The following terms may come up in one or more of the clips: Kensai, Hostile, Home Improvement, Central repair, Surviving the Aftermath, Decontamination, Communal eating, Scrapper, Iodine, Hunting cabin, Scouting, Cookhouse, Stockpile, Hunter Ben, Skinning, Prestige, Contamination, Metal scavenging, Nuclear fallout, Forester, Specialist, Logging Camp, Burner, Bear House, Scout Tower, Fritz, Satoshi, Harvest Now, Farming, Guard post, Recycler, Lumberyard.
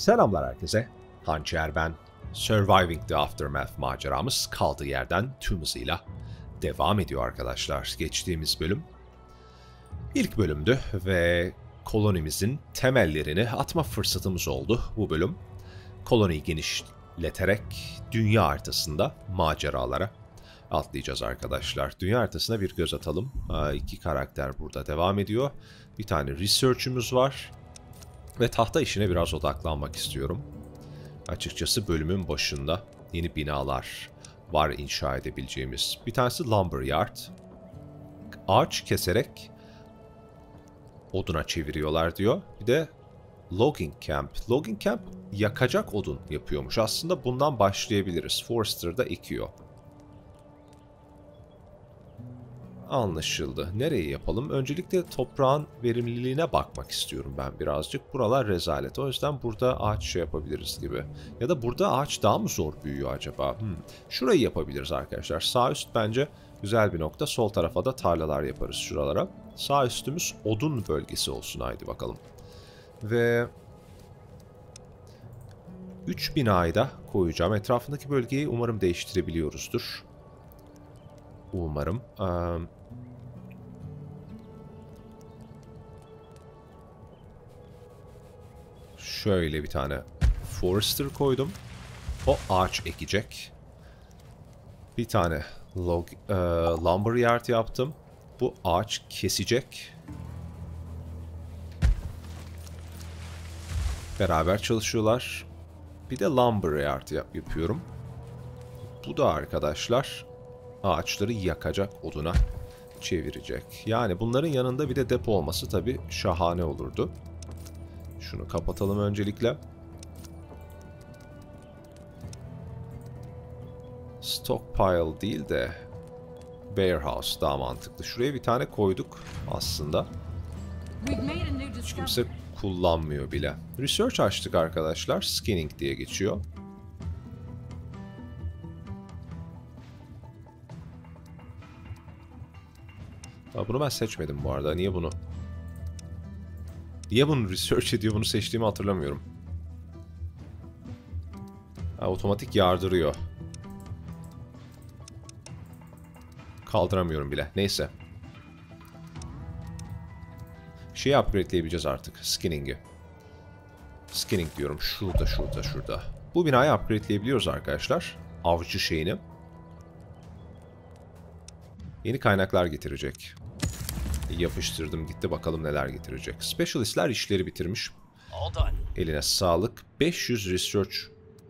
Selamlar herkese, Hunter ben. Surviving the Aftermath maceramız kaldığı yerden tüm hızıyla devam ediyor arkadaşlar. Geçtiğimiz bölüm ilk bölümdü ve kolonimizin temellerini atma fırsatımız oldu bu bölüm. Koloniyi genişleterek dünya haritasında maceralara atlayacağız arkadaşlar. Dünya haritasına bir göz atalım. İki karakter burada devam ediyor. Bir tane research'ümüz var. Ve tahta işine biraz odaklanmak istiyorum. Açıkçası bölümün başında yeni binalar var inşa edebileceğimiz. Bir tanesi Lumberyard. Ağaç keserek oduna çeviriyorlar diyor. Bir de Logging Camp. Logging Camp yakacak odun yapıyormuş. Aslında bundan başlayabiliriz. Forester'da ekiyor. Anlaşıldı. Nereye yapalım? Öncelikle toprağın verimliliğine bakmak istiyorum ben birazcık. Buralar rezalet. O yüzden burada ağaç şey yapabiliriz gibi. Ya da burada ağaç daha mı zor büyüyor acaba? Şurayı yapabiliriz arkadaşlar. Sağ üst bence güzel bir nokta. Sol tarafa da tarlalar yaparız şuralara. Sağ üstümüz odun bölgesi olsun. Haydi bakalım. Ve 3 binayı da koyacağım. Etrafındaki bölgeyi umarım değiştirebiliyoruzdur. Umarım. Şöyle bir tane Forester koydum. O ağaç ekecek. Bir tane Lumberyard yaptım. Bu ağaç kesecek. Beraber çalışıyorlar. Bir de Lumberyard yapıyorum. Bu da arkadaşlar ağaçları yakacak oduna çevirecek. Yani bunların yanında bir de depo olması tabii şahane olurdu. Şunu kapatalım öncelikle. Stockpile değil de Bear House daha mantıklı. Şuraya bir tane koyduk aslında. Hiç kimse kullanmıyor bile. Research açtık arkadaşlar. Skinning diye geçiyor. Bunu ben seçmedim bu arada. Niye bunu research ediyor, bunu seçtiğimi hatırlamıyorum. Otomatik yardırıyor. Kaldıramıyorum bile. Neyse. Şeyi upgrade'leyebileceğiz artık. Skinning'i. Skinning diyorum. Şurada. Bu binayı upgrade'leyebiliyoruz arkadaşlar. Avcı şeyini. Yeni kaynaklar getirecek. Yapıştırdım gitti, bakalım neler getirecek. Specialistler işleri bitirmiş. Eline sağlık. 500 research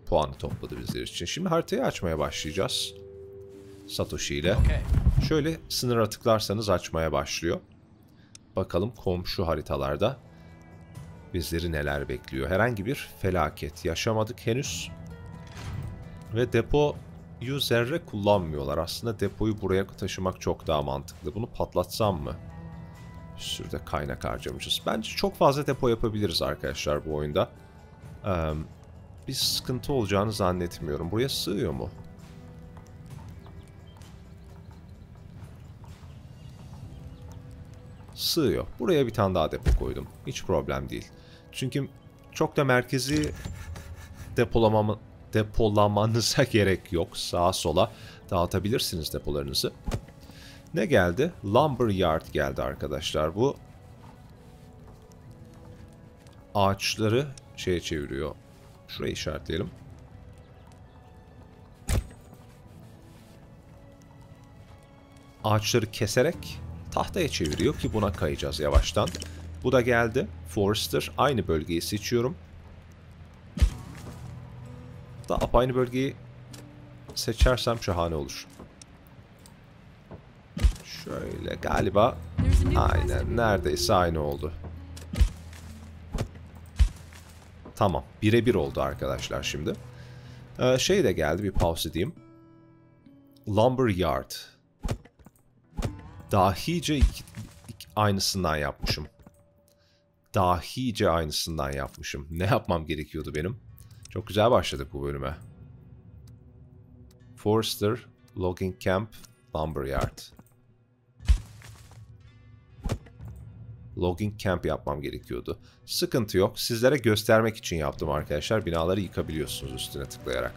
puanı topladı bizler için. Şimdi haritayı açmaya başlayacağız. Satoshi ile. Şöyle sınıra tıklarsanız açmaya başlıyor. Bakalım komşu haritalarda bizleri neler bekliyor. Herhangi bir felaket yaşamadık henüz. Ve depo zerre kullanmıyorlar. Aslında depoyu buraya taşımak çok daha mantıklı. Bunu patlatsam mı? Bir sürü de kaynak harcamışız. Bence çok fazla depo yapabiliriz arkadaşlar bu oyunda. Bir sıkıntı olacağını zannetmiyorum. Buraya sığıyor mu? Sığıyor. Buraya bir tane daha depo koydum. Hiç problem değil. Çünkü çok da merkezi depolamanıza gerek yok. Sağa sola dağıtabilirsiniz depolarınızı. Ne geldi? Lumberyard geldi arkadaşlar. Bu ağaçları şeye çeviriyor. Şurayı işaretleyelim. Ağaçları keserek tahtaya çeviriyor ki buna kayacağız yavaştan. Bu da geldi. Forester. Aynı bölgeyi seçiyorum. Hatta aynı bölgeyi seçersem şahane olur. Şöyle galiba aynen neredeyse aynı oldu. Tamam, birebir oldu arkadaşlar şimdi. Şey de geldi, bir pause edeyim. Lumberyard. Dahice aynısından yapmışım. Dahice aynısından yapmışım. Ne yapmam gerekiyordu benim? Çok güzel başladık bu bölüme. Forester, Logging Camp, Lumberyard. Logging Camp yapmam gerekiyordu. Sıkıntı yok. Sizlere göstermek için yaptım arkadaşlar. Binaları yıkabiliyorsunuz üstüne tıklayarak.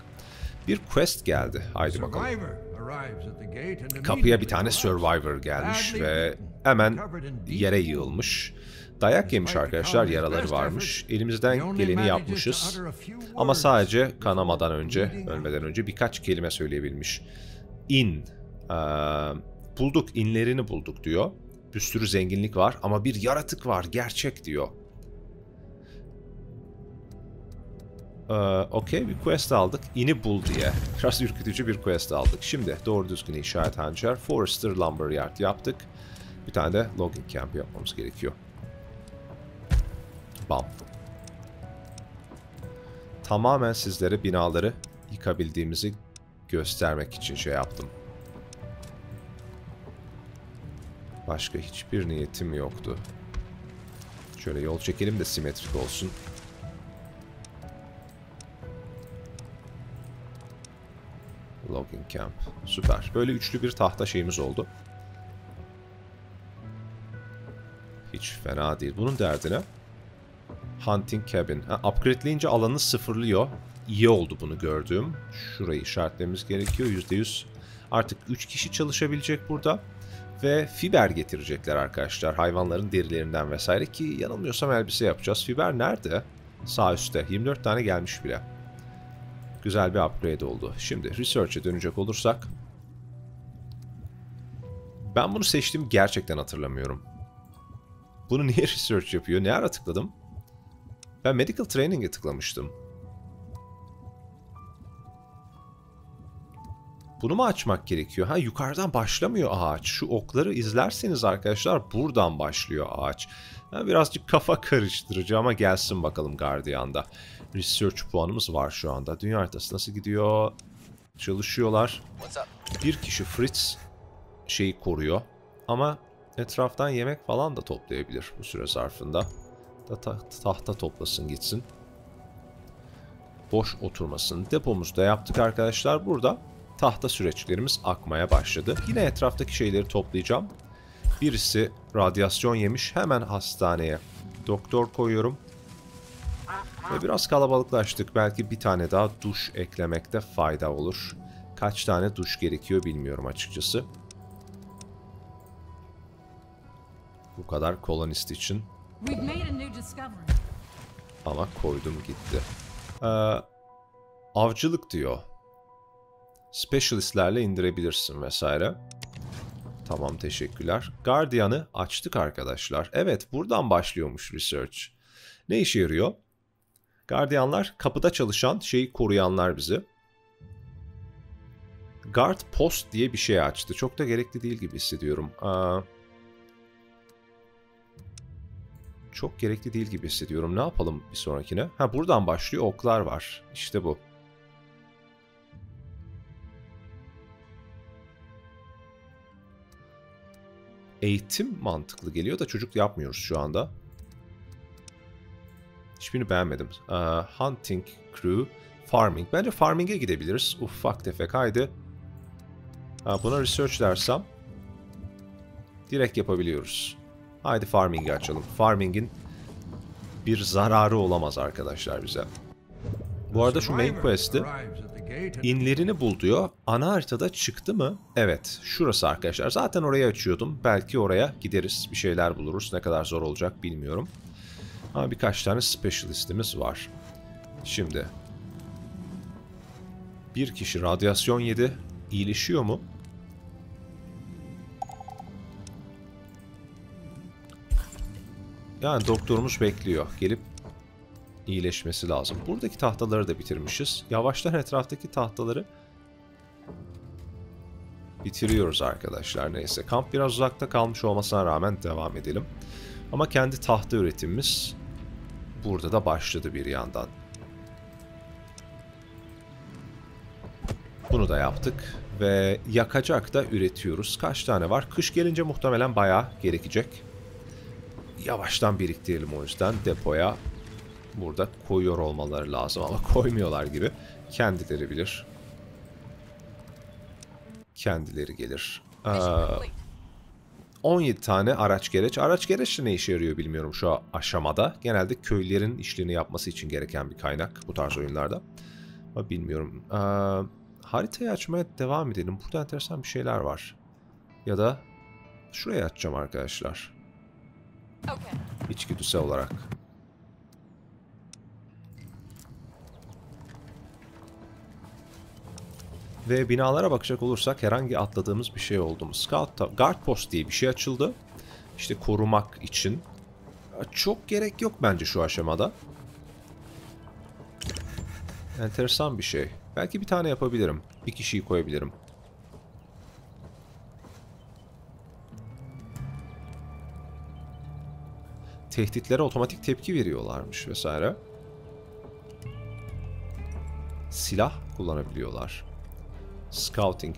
Bir quest geldi. Haydi bakalım. Kapıya bir tane Survivor gelmiş ve hemen yere yığılmış. Dayak yemiş arkadaşlar, yaraları varmış. Elimizden geleni yapmışız. Ama sadece kanamadan önce, ölmeden önce birkaç kelime söyleyebilmiş. İn. Bulduk, inlerini bulduk diyor. Bir sürü zenginlik var ama bir yaratık var, gerçek diyor. Okey, bir quest aldık. İni bul diye. Biraz ürkütücü bir quest aldık. Şimdi doğru düzgün inşa et hançer. Forester Lumberyard yaptık. Bir tane de Logging Camp yapmamız gerekiyor. Bam. Tamamen sizlere binaları yıkabildiğimizi göstermek için şey yaptım. Başka hiçbir niyetim yoktu. Şöyle yol çekelim de simetrik olsun. Logging Camp. Süper. Böyle üçlü bir tahta şeyimiz oldu. Hiç fena değil. Bunun derdine Hunting cabin. Upgradeleyince alanı sıfırlıyor. İyi oldu bunu gördüğüm. Şurayı işaretlememiz gerekiyor. %100. Artık 3 kişi çalışabilecek burada. Ve fiber getirecekler arkadaşlar. Hayvanların derilerinden vesaire ki yanılmıyorsam elbise yapacağız. Fiber nerede? Sağ üstte. 24 tane gelmiş bile. Güzel bir upgrade oldu. Şimdi research'e dönecek olursak. Ben bunu seçtim. Gerçekten hatırlamıyorum. Bunu niye research yapıyor? Ne ara tıkladım? Ben medical training'e tıklamıştım. Bunu mu açmak gerekiyor? Ha, yukarıdan başlamıyor ağaç. Şu okları izlerseniz arkadaşlar buradan başlıyor ağaç. Ha, birazcık kafa karıştırıcı ama gelsin bakalım Guardian'da. Research puanımız var şu anda. Dünya haritası nasıl gidiyor? Çalışıyorlar. Bir kişi Fritz şeyi koruyor. Ama etraftan yemek falan da toplayabilir bu süre zarfında. Tahta toplasın gitsin. Boş oturmasın. Depomuzu da yaptık arkadaşlar. Burada tahta süreçlerimiz akmaya başladı. Yine etraftaki şeyleri toplayacağım. Birisi radyasyon yemiş. Hemen hastaneye doktor koyuyorum. Ve biraz kalabalıklaştık. Belki bir tane daha duş eklemekte fayda olur. Kaç tane duş gerekiyor bilmiyorum açıkçası. Bu kadar kolonist için. Ama koydum gitti. Avcılık diyor. Specialist'lerle indirebilirsin vesaire. Tamam, teşekkürler. Guardian'ı açtık arkadaşlar. Evet, buradan başlıyormuş research. Ne işe yarıyor? Guardian'lar kapıda çalışan şeyi koruyanlar bizi. Guard post diye bir şey açtı. Çok da gerekli değil gibi hissediyorum. Çok gerekli değil gibi hissediyorum. Ne yapalım bir sonrakine? Ha, buradan başlıyor. Oklar var. İşte bu. Eğitim mantıklı geliyor da çocuk yapmıyoruz şu anda. Hiçbirini beğenmedim. Hunting crew, farming. Bence farming'e gidebiliriz. Ufak tefek, haydi. Buna research dersem direkt yapabiliyoruz. Haydi farming'i açalım. Farming'in bir zararı olamaz arkadaşlar bize. Bu arada şu main quest'i inlerini bul diyor. Ana haritada çıktı mı? Evet. Şurası arkadaşlar. Zaten orayı açıyordum. Belki oraya gideriz. Bir şeyler buluruz. Ne kadar zor olacak bilmiyorum. Ama birkaç tane specialist'imiz var. Şimdi. Bir kişi radyasyon yedi. İyileşiyor mu? Yani doktorumuz bekliyor. Gelip iyileşmesi lazım. Buradaki tahtaları da bitirmişiz. Yavaştan etraftaki tahtaları bitiriyoruz arkadaşlar. Neyse, kamp biraz uzakta kalmış olmasına rağmen devam edelim. Ama kendi tahta üretimimiz burada da başladı bir yandan. Bunu da yaptık ve yakacak da üretiyoruz. Kaç tane var? Kış gelince muhtemelen bayağı gerekecek. Yavaştan biriktirelim o yüzden. Depoya burada koyuyor olmaları lazım ama koymuyorlar gibi. Kendileri bilir. Kendileri gelir. 17 tane araç gereç. Araç gereç de ne işe yarıyor bilmiyorum şu aşamada. Genelde köylülerin işlerini yapması için gereken bir kaynak bu tarz oyunlarda. Ama bilmiyorum. Haritayı açmaya devam edelim. Burada enteresan bir şeyler var. Ya da şuraya açacağım arkadaşlar. İçgüdüsel olarak. Ve binalara bakacak olursak herhangi atladığımız bir şey oldu mu? Guard post diye bir şey açıldı. İşte korumak için. Çok gerek yok bence şu aşamada. Enteresan bir şey. Belki bir tane yapabilirim. Bir kişiyi koyabilirim. Tehditlere otomatik tepki veriyorlarmış vesaire. Silah kullanabiliyorlar. Scouting.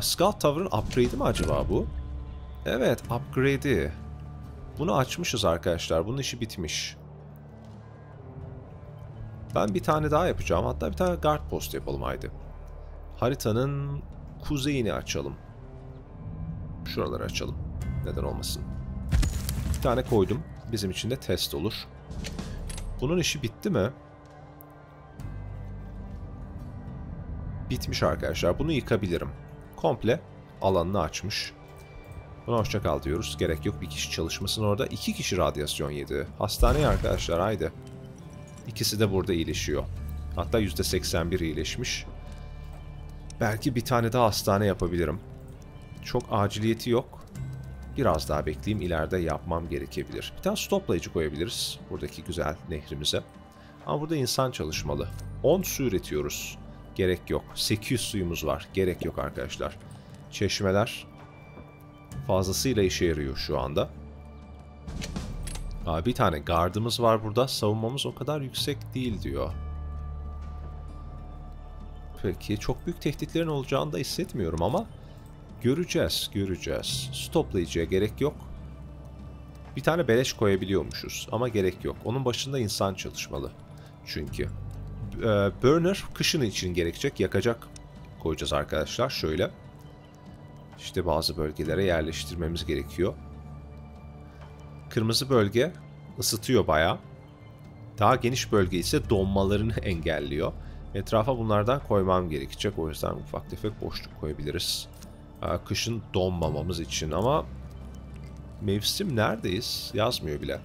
Scout Tower'ın upgrade'i mi acaba bu? Evet, upgrade'i. Bunu açmışız arkadaşlar. Bunun işi bitmiş. Ben bir tane daha yapacağım. Hatta bir tane guard post yapalım haydi. Haritanın kuzeyini açalım. Şuraları açalım. Neden olmasın. Bir tane koydum. Bizim için de test olur. Bunun işi bitti mi? Bitmiş arkadaşlar. Bunu yıkabilirim. Komple alanını açmış. Buna hoşçakal diyoruz. Gerek yok bir kişi çalışmasın orada. 2 kişi radyasyon yedi. Hastaneye arkadaşlar haydi. İkisi de burada iyileşiyor. Hatta %81 iyileşmiş. Belki bir tane daha hastane yapabilirim. Çok aciliyeti yok. Biraz daha bekleyeyim. İleride yapmam gerekebilir. Bir tane stoplayıcı koyabiliriz. Buradaki güzel nehrimize. Ama burada insan çalışmalı. 10 su üretiyoruz. Gerek yok. 800 suyumuz var. Gerek yok arkadaşlar. Çeşmeler fazlasıyla işe yarıyor şu anda. Aa, bir tane gardımız var burada. Savunmamız o kadar yüksek değil diyor. Peki. Çok büyük tehditlerin olacağını da hissetmiyorum ama göreceğiz. Göreceğiz. Stoplayıcıya gerek yok. Bir tane beleş koyabiliyormuşuz ama gerek yok. Onun başında insan çalışmalı. Çünkü burner kışın için gerekecek, yakacak koyacağız arkadaşlar. Şöyle işte bazı bölgelere yerleştirmemiz gerekiyor. Kırmızı bölge ısıtıyor bayağı. Daha geniş bölge ise donmalarını engelliyor. Etrafa bunlardan koymam gerekecek. O yüzden ufak tefek boşluk koyabiliriz. Kışın donmamamız için ama mevsim neredeyiz? Yazmıyor bile.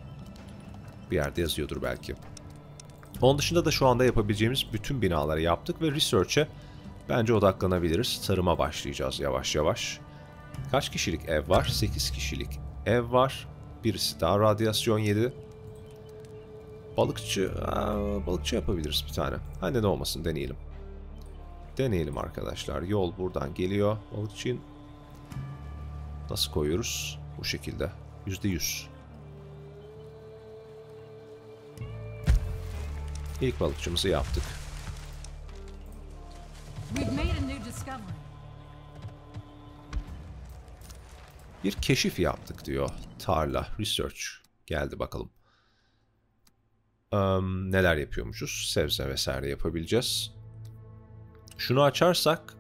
Bir yerde yazıyordur belki. Onun dışında da şu anda yapabileceğimiz bütün binaları yaptık ve research'e bence odaklanabiliriz. Tarıma başlayacağız yavaş yavaş. Kaç kişilik ev var? 8 kişilik ev var. Birisi daha radyasyon yedi. Balıkçı, balıkçı yapabiliriz bir tane. Hani ne olmasın deneyelim. Deneyelim arkadaşlar. Yol buradan geliyor. Balıkçıyı nasıl koyuyoruz? Bu şekilde. %100. İlk balıkçımızı yaptık. Bir keşif yaptık diyor. Tarla, research. Geldi bakalım. Neler yapıyormuşuz? Sebze vesaire yapabileceğiz. Şunu açarsak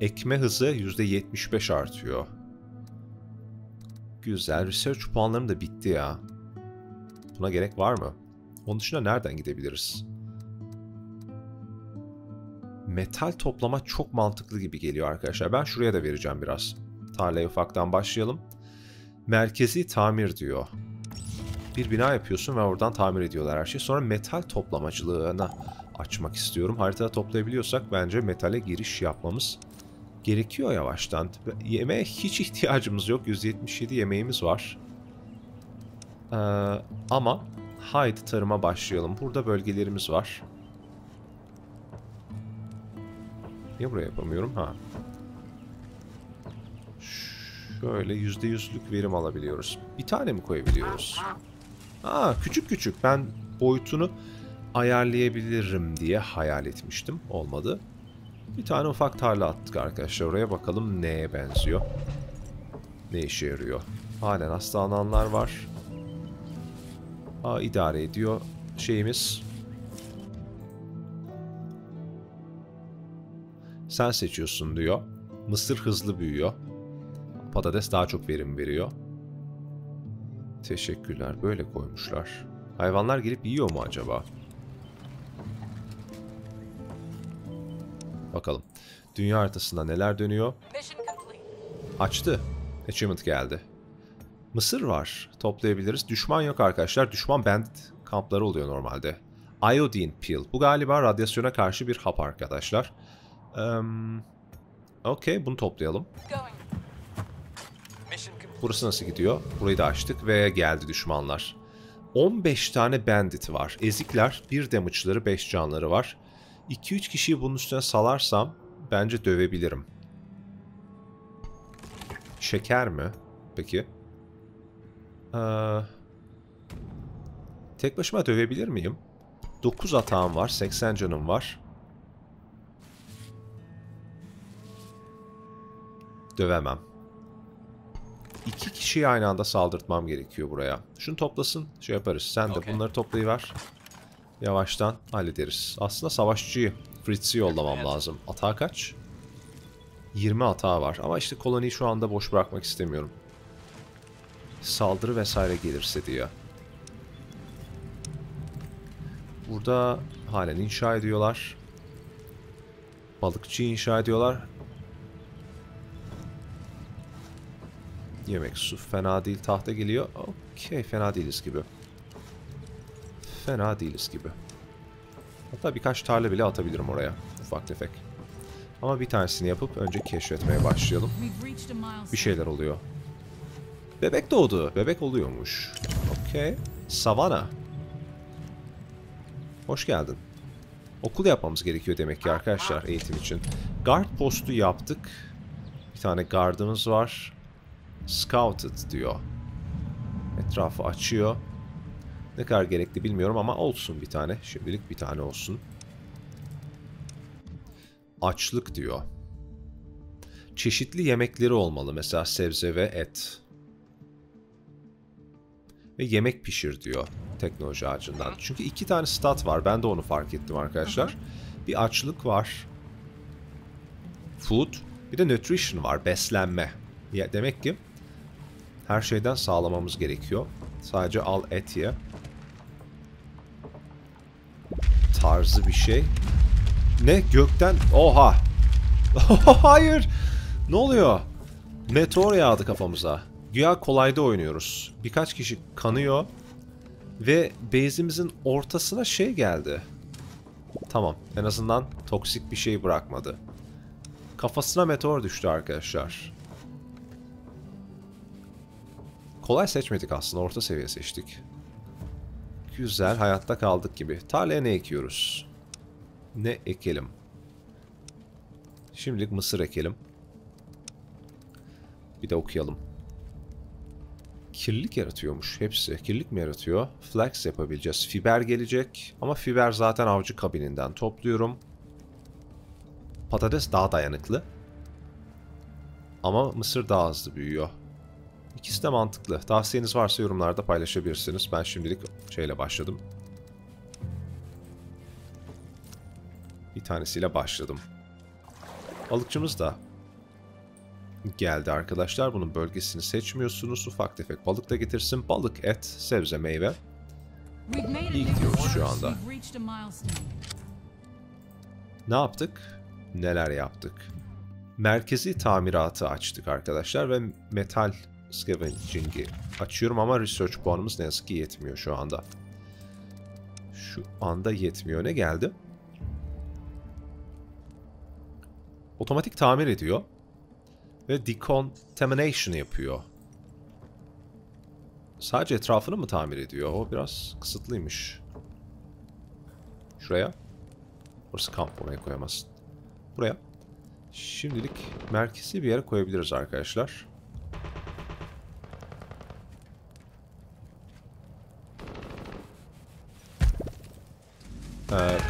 ekme hızı %75 artıyor. Güzel. Research puanlarım da bitti ya. Buna gerek var mı? Onun dışında nereden gidebiliriz? Metal toplama çok mantıklı gibi geliyor arkadaşlar. Ben şuraya da vereceğim biraz. Tarlaya ufaktan başlayalım. Merkezi tamir diyor. Bir bina yapıyorsun ve oradan tamir ediyorlar her şeyi. Sonra metal toplamacılığına açmak istiyorum. Haritada toplayabiliyorsak bence metale giriş yapmamız gerekiyor yavaştan. Yemeğe hiç ihtiyacımız yok. 177 yemeğimiz var. Ama haydi tarıma başlayalım. Burada bölgelerimiz var. Niye buraya yapamıyorum? Ha. Şöyle %100'lük verim alabiliyoruz. Bir tane mi koyabiliyoruz? Ha, küçük küçük. Ben boyutunu ayarlayabilirim diye hayal etmiştim. Olmadı. Bir tane ufak tarla attık arkadaşlar. Oraya bakalım neye benziyor. Ne işe yarıyor. Halen hastalananlar var. Aa, idare ediyor şeyimiz. Sen seçiyorsun diyor. Mısır hızlı büyüyor. patates daha çok verim veriyor. Teşekkürler. Böyle koymuşlar. Hayvanlar girip yiyor mu acaba? Bakalım. Dünya haritasında neler dönüyor? Açtı. Achievement geldi. Mısır var. Toplayabiliriz. Düşman yok arkadaşlar. Düşman bandit kampları oluyor normalde. Iodine pill. Bu galiba radyasyona karşı bir hap arkadaşlar. Okey, bunu toplayalım. Burası nasıl gidiyor? Burayı da açtık ve geldi düşmanlar. 15 tane bandit var. Ezikler, 1 damage'ları, 5 canları var. 2-3 kişiyi bunun üstüne salarsam bence dövebilirim. Şeker mi? Peki. Tek başıma dövebilir miyim? 9 atağım var, 80 canım var. Dövemem. 2 kişiyi aynı anda saldırtmam gerekiyor buraya. Şunu toplasın, şey yaparız. Sen de bunları toplayıver. Yavaştan hallederiz. Aslında savaşçıyı, Fritz'i yollamam lazım. Atağı kaç? 20 atağı var. Ama işte koloniyi şu anda boş bırakmak istemiyorum. Saldırı vesaire gelirse diye. Burada halen inşa ediyorlar. Balıkçı inşa ediyorlar. Yemek, su fena değil. Tahta geliyor. Okey, fena değiliz gibi. Fena değiliz gibi. Hatta birkaç tarla bile atabilirim oraya. Ufak tefek. Ama bir tanesini yapıp önce keşfetmeye başlayalım. Bir şeyler oluyor. Bebek doğdu. Bebek oluyormuş. Okey. Savanna. Hoş geldin. Okul yapmamız gerekiyor demek ki arkadaşlar eğitim için. Guard postu yaptık. Bir tane guardımız var. Scouted diyor. Etrafı açıyor. Ne kadar gerekli bilmiyorum ama olsun bir tane. Şimdilik bir tane olsun. Açlık diyor. Çeşitli yemekleri olmalı. Mesela sebze ve et. Ve yemek pişir diyor. Teknoloji ağacından. Çünkü 2 tane stat var. Ben de onu fark ettim arkadaşlar. Bir açlık var. Food. Bir de nutrition var. Beslenme. Ya demek ki her şeyden sağlamamız gerekiyor. Sadece al et ye. Tarzı bir şey. Ne? Gökten? Oha! Hayır! Ne oluyor? Meteor yağdı kafamıza. Güya kolayda oynuyoruz. Birkaç kişi kanıyor. Ve base'imizin ortasına şey geldi. Tamam. En azından toksik bir şey bırakmadı. Kafasına meteor düştü arkadaşlar. Kolay seçmedik aslında. Orta seviye seçtik. Güzel. Hayatta kaldık gibi. Tarlaya ne ekiyoruz? Ne ekelim? Şimdilik mısır ekelim. Bir de okuyalım. Kirlilik yaratıyormuş hepsi. Kirlilik mi yaratıyor? Flax yapabileceğiz. Fiber gelecek. Ama fiber zaten avcı kabininden topluyorum. Patates daha dayanıklı. Ama mısır daha hızlı büyüyor. İkisi de mantıklı. Tavsiyeniz varsa yorumlarda paylaşabilirsiniz. Ben şimdilik şeyle başladım. Bir tanesiyle başladım. Balıkçımız da geldi arkadaşlar. Bunun bölgesini seçmiyorsunuz. Ufak tefek balık da getirsin. Balık, et, sebze, meyve. İyi gidiyoruz şu anda. Ne yaptık? Neler yaptık? Merkezi tamiratı açtık arkadaşlar ve metal scavenging'i açıyorum ama research puanımız ne yazık ki yetmiyor şu anda. Şu anda yetmiyor. Ne geldi? Otomatik tamir ediyor. Ve Decontamination yapıyor. Sadece etrafını mı tamir ediyor? O biraz kısıtlıymış. Şuraya. Burası kamp, oraya koyamazsın. Buraya. Şimdilik merkezi bir yere koyabiliriz arkadaşlar.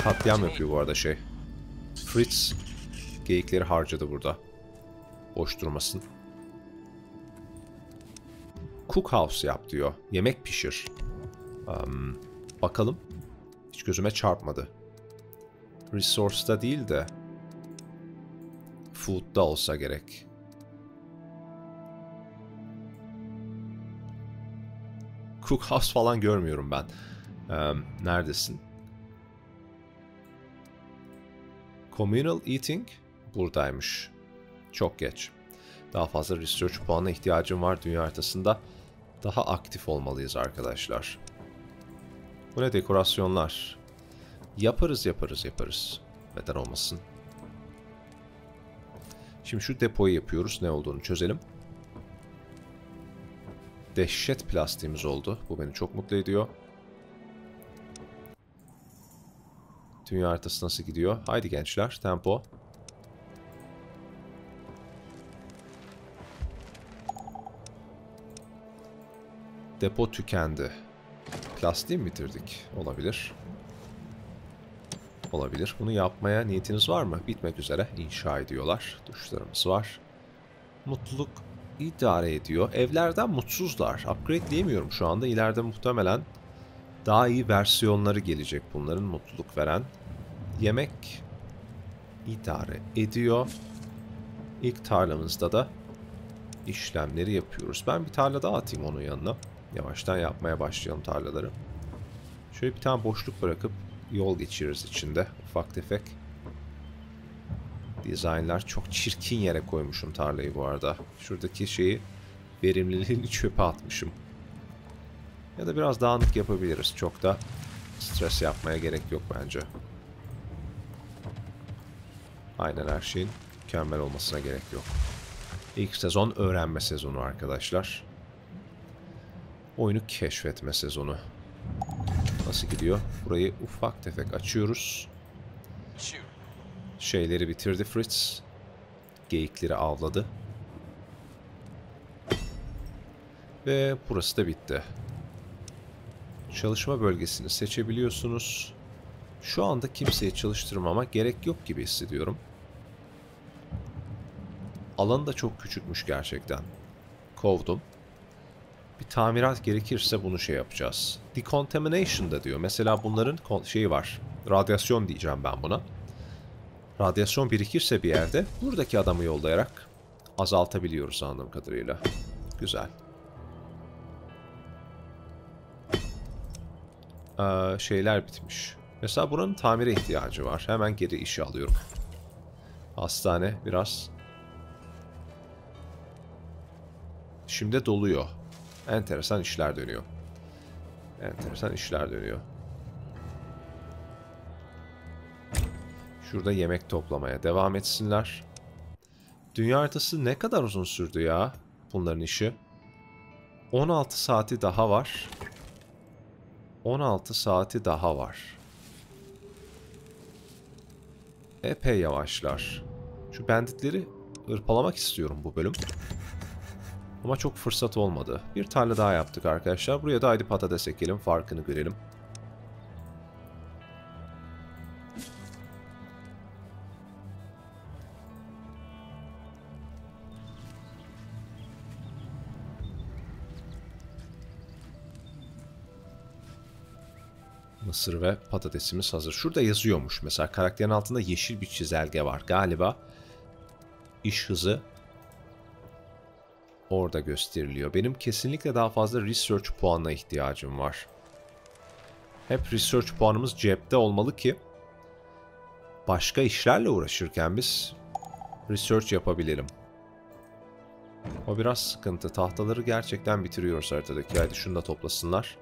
Katliam yapıyor bu arada şey. Fritz geyikleri harcadı burada. Boş durmasın. Cookhouse yap diyor. Yemek pişir. Bakalım. Hiç gözüme çarpmadı. Resource'da değil de Food'da olsa gerek. Cookhouse falan görmüyorum ben. Neredesin? Communal eating buradaymış. Çok geç. Daha fazla research puanına ihtiyacım var dünya haritasında. Daha aktif olmalıyız arkadaşlar. Bu ne dekorasyonlar? Yaparız. Neden olmasın? Şimdi şu depoyu yapıyoruz. Ne olduğunu çözelim. Dehşet plastiğimiz oldu. Bu beni çok mutlu ediyor. Dünya haritası nasıl gidiyor? Haydi gençler. Tempo. Depo tükendi. Plastiği mi bitirdik? Olabilir. Olabilir. Bunu yapmaya niyetiniz var mı? Bitmek üzere inşa ediyorlar. Duşlarımız var. Mutluluk idare ediyor. Evlerden mutsuzlar. Upgradeleyemiyorum şu anda. İleride muhtemelen daha iyi versiyonları gelecek bunların, mutluluk veren. Yemek idare ediyor. İlk tarlamızda da işlemleri yapıyoruz. Ben bir tarla daha atayım onun yanına. Yavaştan yapmaya başlayalım tarlaları. Şöyle bir tane boşluk bırakıp yol geçiririz içinde. Ufak tefek. Dizaynlar. Çok çirkin yere koymuşum tarlayı bu arada. Şuradaki şeyi, verimliliğini çöpe atmışım. Ya da biraz dağınık yapabiliriz. Çok da stres yapmaya gerek yok bence. Aynen, her şeyin mükemmel olmasına gerek yok. İlk sezon öğrenme sezonu arkadaşlar. Oyunu keşfetme sezonu. Nasıl gidiyor? Burayı ufak tefek açıyoruz. Şeyleri bitirdi Fritz. Geyikleri avladı. Ve burası da bitti. Çalışma bölgesini seçebiliyorsunuz. Şu anda kimseyi çalıştırmama gerek yok gibi hissediyorum. Alan da çok küçükmüş gerçekten. Kovdum. Bir tamirat gerekirse bunu şey yapacağız. Decontamination da diyor. Mesela bunların şeyi var. Radyasyon diyeceğim ben buna. Radyasyon birikirse bir yerde buradaki adamı yollayarak azaltabiliyoruz anladığım kadarıyla. Güzel. Şeyler bitmiş. Mesela buranın tamire ihtiyacı var. Hemen geri işe alıyorum. Hastane biraz. Şimdi doluyor. Enteresan işler dönüyor. Şurada yemek toplamaya devam etsinler. Dünya haritası ne kadar uzun sürdü ya bunların işi. 16 saati daha var. 16 saati daha var. Epey yavaşlar. Şu banditleri hırpalamak istiyorum bu bölüm. Ama çok fırsat olmadı. Bir tarla daha yaptık arkadaşlar. Buraya da haydi patates ekelim. Farkını görelim. Mısır ve patatesimiz hazır. Şurada yazıyormuş. Mesela karakterin altında yeşil bir çizelge var. Galiba iş hızı orada gösteriliyor. Benim kesinlikle daha fazla research puanına ihtiyacım var. Hep research puanımız cepte olmalı ki başka işlerle uğraşırken biz research yapabilelim. O biraz sıkıntı. Tahtaları gerçekten bitiriyoruz haritadaki. Haydi şunu da toplasınlar.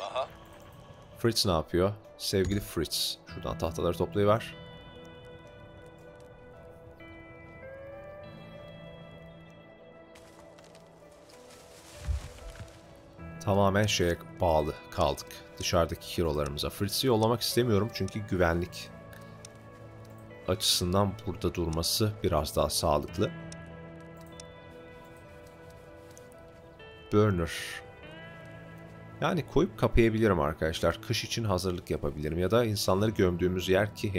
Aha. Fritz ne yapıyor? Sevgili Fritz. Şuradan tahtaları toplayıver. Tamamen şeye bağlı kaldık. Dışarıdaki hero'larımıza. Fritz'i yollamak istemiyorum çünkü güvenlik açısından burada durması biraz daha sağlıklı. Burner. Yani koyup kapayabilirim arkadaşlar. Kış için hazırlık yapabilirim. Ya da insanları gömdüğümüz yer ki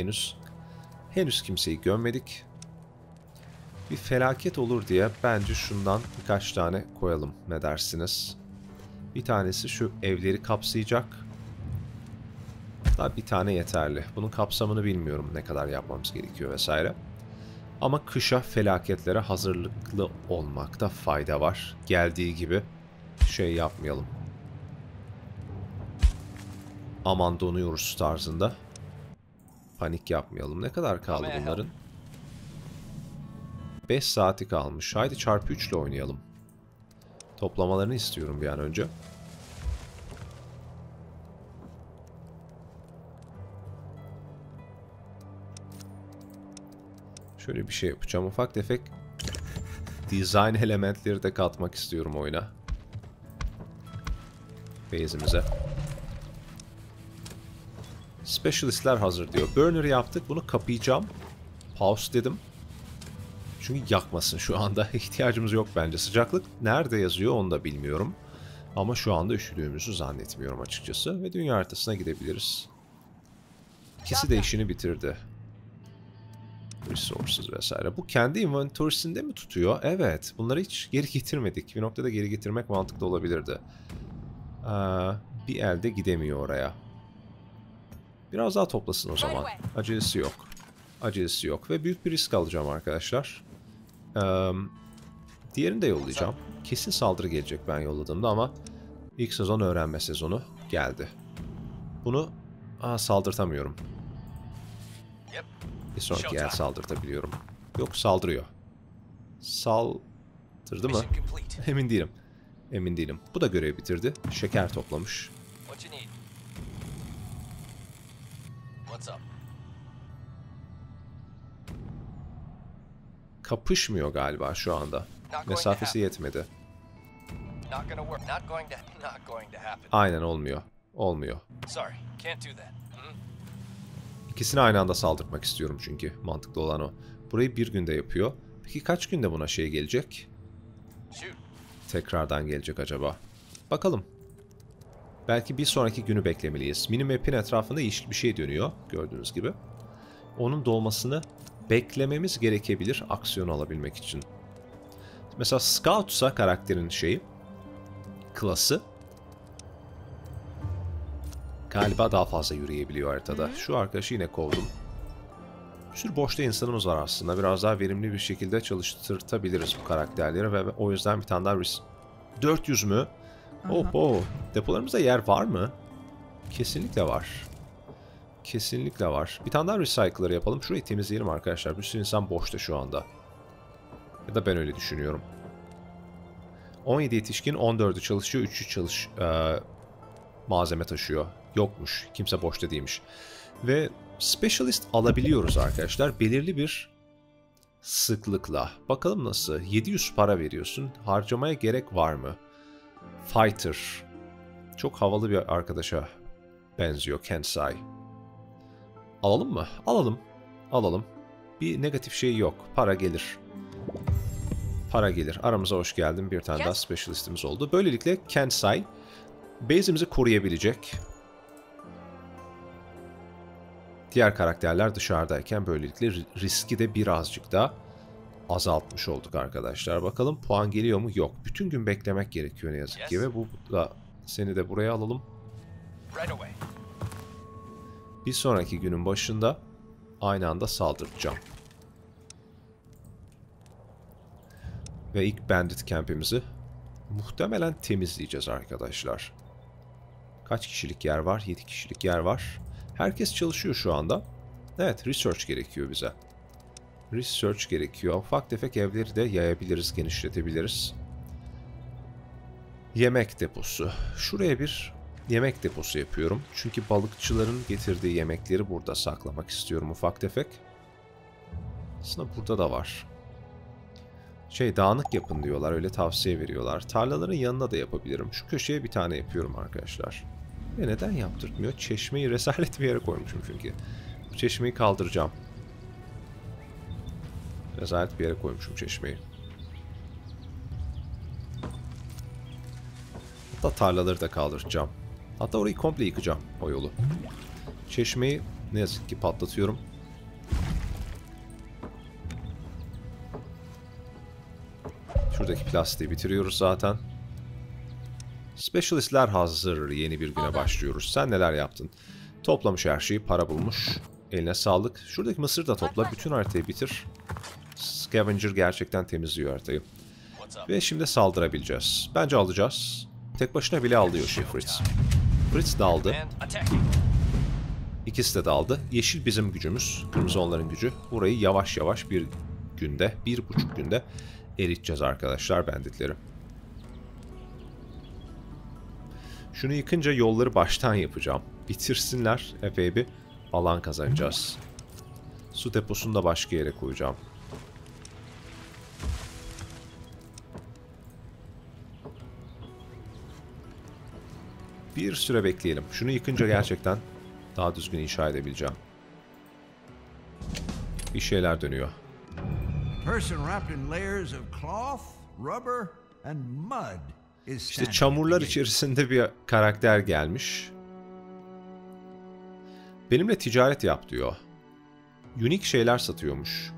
henüz kimseyi gömmedik. Bir felaket olur diye bence şundan birkaç tane koyalım. Ne dersiniz? Bir tanesi şu evleri kapsayacak. Daha bir tane yeterli. Bunun kapsamını bilmiyorum. Ne kadar yapmamız gerekiyor vesaire. Ama kışa, felaketlere hazırlıklı olmakta fayda var. Geldiği gibi şey yapmayalım. Aman donuyoruz tarzında. Panik yapmayalım. Ne kadar kaldı bunların? 5 saati kalmış. Haydi çarpı 3 ile oynayalım. Toplamalarını istiyorum bir an önce. Şöyle bir şey yapacağım. Ufak tefek design elementleri de katmak istiyorum oyuna. Base'imize. Specialistler hazır diyor. Burner yaptık. Bunu kapayacağım. Pause dedim. Çünkü yakmasın şu anda. İhtiyacımız yok bence. Sıcaklık nerede yazıyor onu da bilmiyorum. Ama şu anda üşüdüğümüzü zannetmiyorum açıkçası. Ve dünya haritasına gidebiliriz. İkisi de işini bitirdi. Resources vesaire. Bu kendi inventory'sinde mi tutuyor? Evet. Bunları hiç geri getirmedik. Bir noktada geri getirmek mantıklı olabilirdi. Bir elde gidemiyor oraya. Biraz daha toplasın o zaman. Acelesi yok. Acelesi yok. Ve büyük bir risk alacağım arkadaşlar. Diğerini de yollayacağım. Kesin saldırı gelecek ben yolladığımda ama ilk sezon öğrenme sezonu geldi. Bunu saldırtamıyorum. Bir sonraki yer saldırtabiliyorum. Yok, saldırıyor. Saldırdı mı? Emin değilim. Emin değilim. Bu da görevi bitirdi. Şeker toplamış. Kapışmıyor galiba şu anda. Mesafesi yetmedi. Aynen, olmuyor. Olmuyor. İkisini aynı anda saldırmak istiyorum çünkü. Mantıklı olan o. Burayı bir günde yapıyor. Peki kaç günde buna şey gelecek? Tekrardan gelecek acaba? Bakalım. Belki bir sonraki günü beklemeliyiz. Minimap'in etrafında yeşil bir şey dönüyor. Gördüğünüz gibi. Onun dolmasını beklememiz gerekebilir aksiyon alabilmek için. Mesela Scout'sa karakterin şeyi, klası. Galiba daha fazla yürüyebiliyor haritada. Şu arkadaşı yine kovdum. Bir sürü boşta insanımız var aslında. Biraz daha verimli bir şekilde çalıştırtabiliriz bu karakterleri ve o yüzden bir tane daha 400 mü? Oho. Depolarımızda yer var mı? Kesinlikle var. Kesinlikle var. Bir tane daha recycler yapalım. Şurayı temizleyelim arkadaşlar. Bir sürü insan boşta şu anda. Ya da ben öyle düşünüyorum. 17 yetişkin, 14'ü çalışıyor, 3'ü malzeme taşıyor. Yokmuş. Kimse boşta değilmiş. Ve specialist alabiliyoruz arkadaşlar. Belirli bir sıklıkla. Bakalım nasıl? 700 para veriyorsun. Harcamaya gerek var mı? Fighter. Çok havalı bir arkadaşa benziyor. Kensai. Alalım mı? Alalım. Alalım. Bir negatif şey yok. Para gelir. Para gelir. Aramıza hoş geldin. Bir tane daha specialistimiz oldu. Böylelikle Kensai base'imizi koruyabilecek. Diğer karakterler dışarıdayken böylelikle riski de birazcık daha azaltmış olduk arkadaşlar. Bakalım puan geliyor mu? Yok. Bütün gün beklemek gerekiyor ne yazık ki. Ve bu da, seni de buraya alalım. Bir sonraki günün başında aynı anda saldıracağım. Ve ilk bandit kampimizi muhtemelen temizleyeceğiz arkadaşlar. Kaç kişilik yer var? 7 kişilik yer var. Herkes çalışıyor şu anda. Evet, research gerekiyor bize. Research gerekiyor. Ufak tefek evleri de yayabiliriz, genişletebiliriz. Yemek deposu. Şuraya bir yemek deposu yapıyorum. Çünkü balıkçıların getirdiği yemekleri burada saklamak istiyorum ufak tefek. Aslında burada da var. Şey, dağınık yapın diyorlar, öyle tavsiye veriyorlar. Tarlaların yanına da yapabilirim. Şu köşeye bir tane yapıyorum arkadaşlar. Ve neden yaptırtmıyor? Çeşmeyi rezalet bir yere koymuşum çünkü. Bu çeşmeyi kaldıracağım. Rezalet bir yere koymuşum çeşmeyi. Hatta tarlaları da kaldıracağım. Hatta orayı komple yıkacağım, o yolu. Çeşmeyi ne yazık ki patlatıyorum. Şuradaki plastiği bitiriyoruz zaten. Specialistler hazır. Yeni bir güne başlıyoruz. Sen neler yaptın? Toplamış her şeyi. Para bulmuş. Eline sağlık. Şuradaki mısır da topla. Bütün haritayı bitir. Scavenger gerçekten temizliyor haritayı. Ve şimdi saldırabileceğiz. Bence alacağız. Tek başına bile aldı Yoshi Fritz. Fritz daldı. İkisi de daldı. Yeşil bizim gücümüz. Kırmızı onların gücü. Burayı yavaş yavaş bir günde, 1,5 günde eriteceğiz arkadaşlar banditleri. Şunu yıkınca yolları baştan yapacağım. Bitirsinler. Epey bir alan kazanacağız. Su deposunu da başka yere koyacağım. Bir süre bekleyelim. Şunu yıkınca gerçekten daha düzgün inşa edebileceğim. Bir şeyler dönüyor. İşte çamurlar içerisinde bir karakter gelmiş. Benimle ticaret yap diyor. Unique şeyler satıyormuş.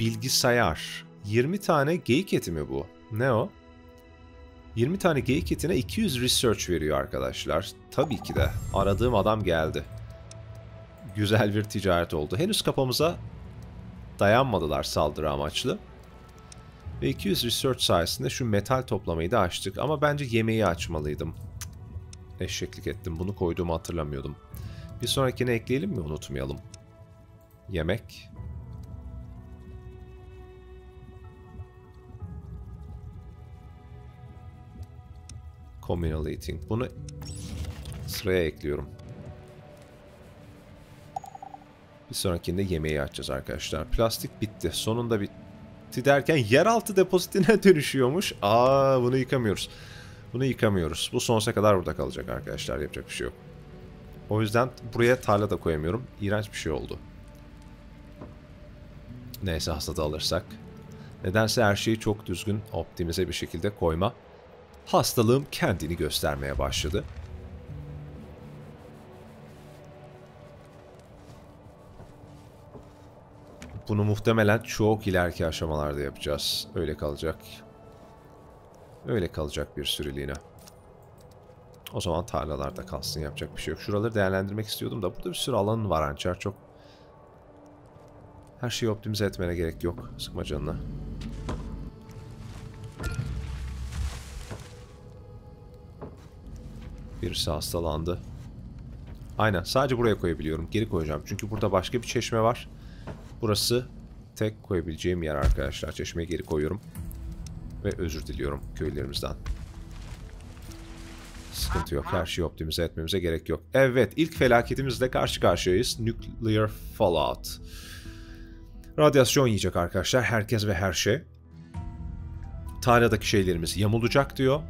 Bilgisayar. 20 tane geyik eti mi bu? Ne o? 20 tane geyik etine 200 research veriyor arkadaşlar. Tabii ki de aradığım adam geldi. Güzel bir ticaret oldu. Henüz kapımıza dayanmadılar saldırı amaçlı. Ve 200 research sayesinde şu metal toplamayı da açtık. Ama bence yemeği açmalıydım. Eşeklik ettim. Bunu koyduğumu hatırlamıyordum. Bir sonrakine ekleyelim mi? Unutmayalım. Yemek. Communal eating. Bunu sıraya ekliyorum. Bir sonrakinde yemeği açacağız arkadaşlar. Plastik bitti. Sonunda bitti derken yeraltı depozitine dönüşüyormuş. Aa, bunu yıkamıyoruz. Bunu yıkamıyoruz. Bu sonsuza kadar burada kalacak arkadaşlar. Yapacak bir şey yok. O yüzden buraya tarla da koyamıyorum. İğrenç bir şey oldu. Neyse, hasada alırsak. Nedense her şeyi çok düzgün, optimize bir şekilde koyma. Hastalığım kendini göstermeye başladı. Bunu muhtemelen çok ileriki aşamalarda yapacağız. Öyle kalacak. Öyle kalacak bir süreliğine. O zaman tarlalarda kalsın, yapacak bir şey yok. Şuraları değerlendirmek istiyordum da burada bir sürü alanın var hançer çok. Her şeyi optimize etmene gerek yok. Sıkma canına. Birisi hastalandı. Aynen, sadece buraya koyabiliyorum. Geri koyacağım çünkü burada başka bir çeşme var. Burası tek koyabileceğim yer arkadaşlar. Çeşmeye geri koyuyorum. Ve özür diliyorum köylerimizden. Sıkıntı yok. Her şeyi optimize etmemize gerek yok. Evet, ilk felaketimizle karşı karşıyayız. Nuclear fallout. Radyasyon yiyecek arkadaşlar. Herkes ve her şey. Tarladaki şeylerimiz yamulacak diyor.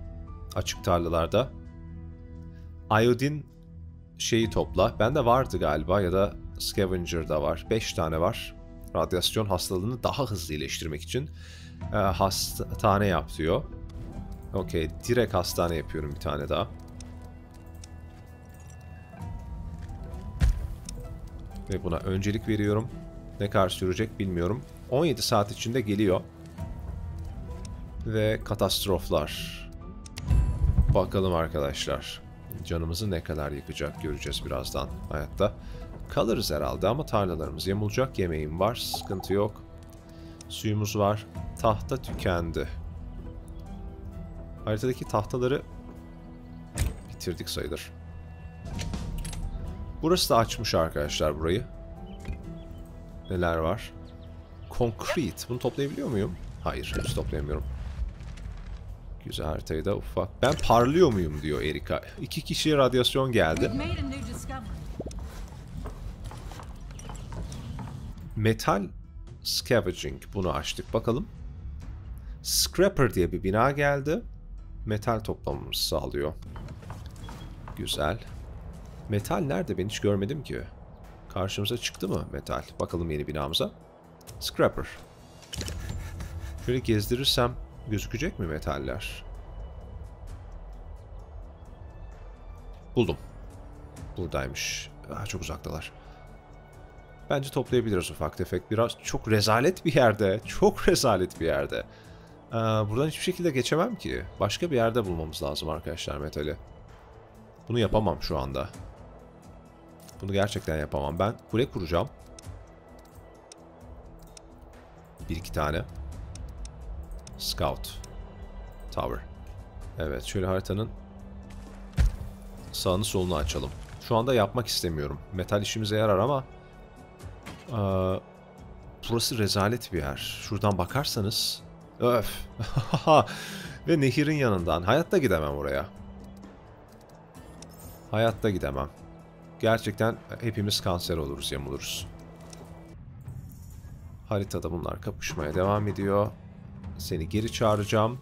Açık tarlalarda. Iodine şeyi topla. Bende vardı galiba ya da Scavenger'da var. 5 tane var. Radyasyon hastalığını daha hızlı iyileştirmek için hastane yap diyor. Okey. Direkt hastane yapıyorum bir tane daha. Ve buna öncelik veriyorum. Ne kadar sürecek bilmiyorum. 17 saat içinde geliyor. Ve katastroflar. Bakalım arkadaşlar. Canımızı ne kadar yakacak göreceğiz birazdan. Hayatta kalırız herhalde ama tarlalarımız yamulacak. Yemeğim var. Sıkıntı yok. Suyumuz var. Tahta tükendi. Haritadaki tahtaları bitirdik sayılır. Burası da açmış arkadaşlar burayı. Neler var? Concrete. Bunu toplayabiliyor muyum? Hayır, hiç toplayamıyorum. Güzel, haritayı da ufak. Ben parlıyor muyum diyor Erika. 2 kişiye radyasyon geldi. Metal scavenging. Bunu açtık bakalım. Scrapper diye bir bina geldi. Metal toplamamızı sağlıyor. Güzel. Metal nerede? Ben hiç görmedim ki. Karşımıza çıktı mı metal? Bakalım yeni binamıza. Scrapper. Şöyle gezdirirsem gözükecek mi metaller? Buldum. Buradaymış. Aa, çok uzaktalar. Bence toplayabiliriz ufak tefek. Biraz çok rezalet bir yerde. Çok rezalet bir yerde. Buradan hiçbir şekilde geçemem ki. Başka bir yerde bulmamız lazım arkadaşlar metali. Bunu yapamam şu anda. Bunu gerçekten yapamam. Ben kule kuracağım. Bir iki tane. Scout Tower. Evet, şöyle haritanın sağını solunu açalım. Şu anda yapmak istemiyorum. Metal işimize yarar ama burası rezalet bir yer. Şuradan bakarsanız öf. Ve nehirin yanından. Hayatta gidemem oraya. Hayatta gidemem. Gerçekten hepimiz kanser oluruz, yamuluruz. Haritada bunlar kapışmaya devam ediyor. Seni geri çağıracağım.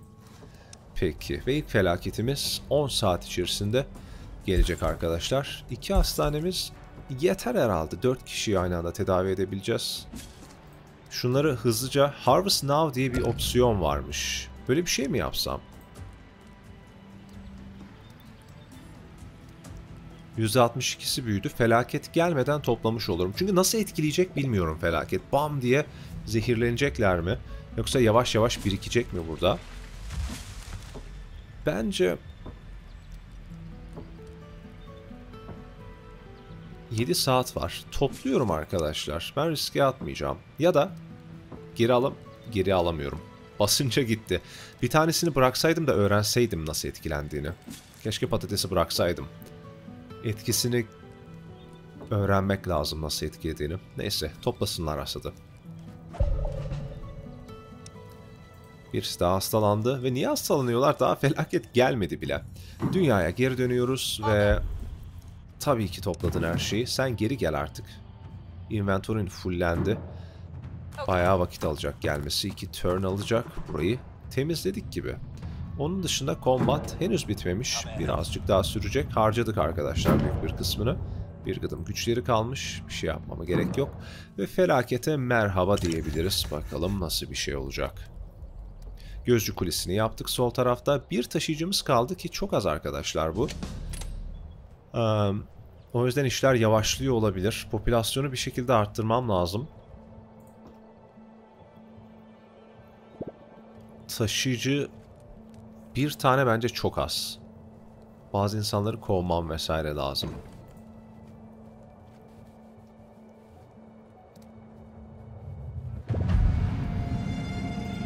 Peki. Ve ilk felaketimiz 10 saat içerisinde gelecek arkadaşlar. 2 hastanemiz yeter herhalde. 4 kişiyi aynı anda tedavi edebileceğiz. Şunları hızlıca... Harvest Now diye bir opsiyon varmış. Böyle bir şey mi yapsam? %62'si büyüdü. Felaket gelmeden toplamış olurum. Çünkü nasıl etkileyecek bilmiyorum felaket. Bam diye zehirlenecekler mi? Yoksa yavaş yavaş birikecek mi burada? Bence 7 saat var. Topluyorum arkadaşlar. Ben riske atmayacağım. Ya da geri alamıyorum. Basınca gitti. Bir tanesini bıraksaydım da öğrenseydim nasıl etkilendiğini. Keşke patatesi bıraksaydım. Etkisini öğrenmek lazım nasıl etkilediğini. Neyse, toplasınlar hasadı. Birisi daha hastalandı ve niye hastalanıyorlar? Daha felaket gelmedi bile. Dünyaya geri dönüyoruz ve tabii ki topladın her şeyi. Sen geri gel artık. Inventörün fullendi. Bayağı vakit alacak gelmesi. 2 turn alacak. Burayı temizledik gibi. Onun dışında combat henüz bitmemiş. Birazcık daha sürecek. Harcadık arkadaşlar büyük bir kısmını. Bir gıdım güçleri kalmış. Bir şey yapmama gerek yok. Ve felakete merhaba diyebiliriz. Bakalım nasıl bir şey olacak. Gözcü kulesini yaptık sol tarafta. Bir taşıyıcımız kaldı ki çok az arkadaşlar bu. O yüzden işler yavaşlıyor olabilir. Popülasyonu bir şekilde arttırmam lazım. Taşıyıcı bir tane bence çok az. Bazı insanları kovmam vesaire lazım.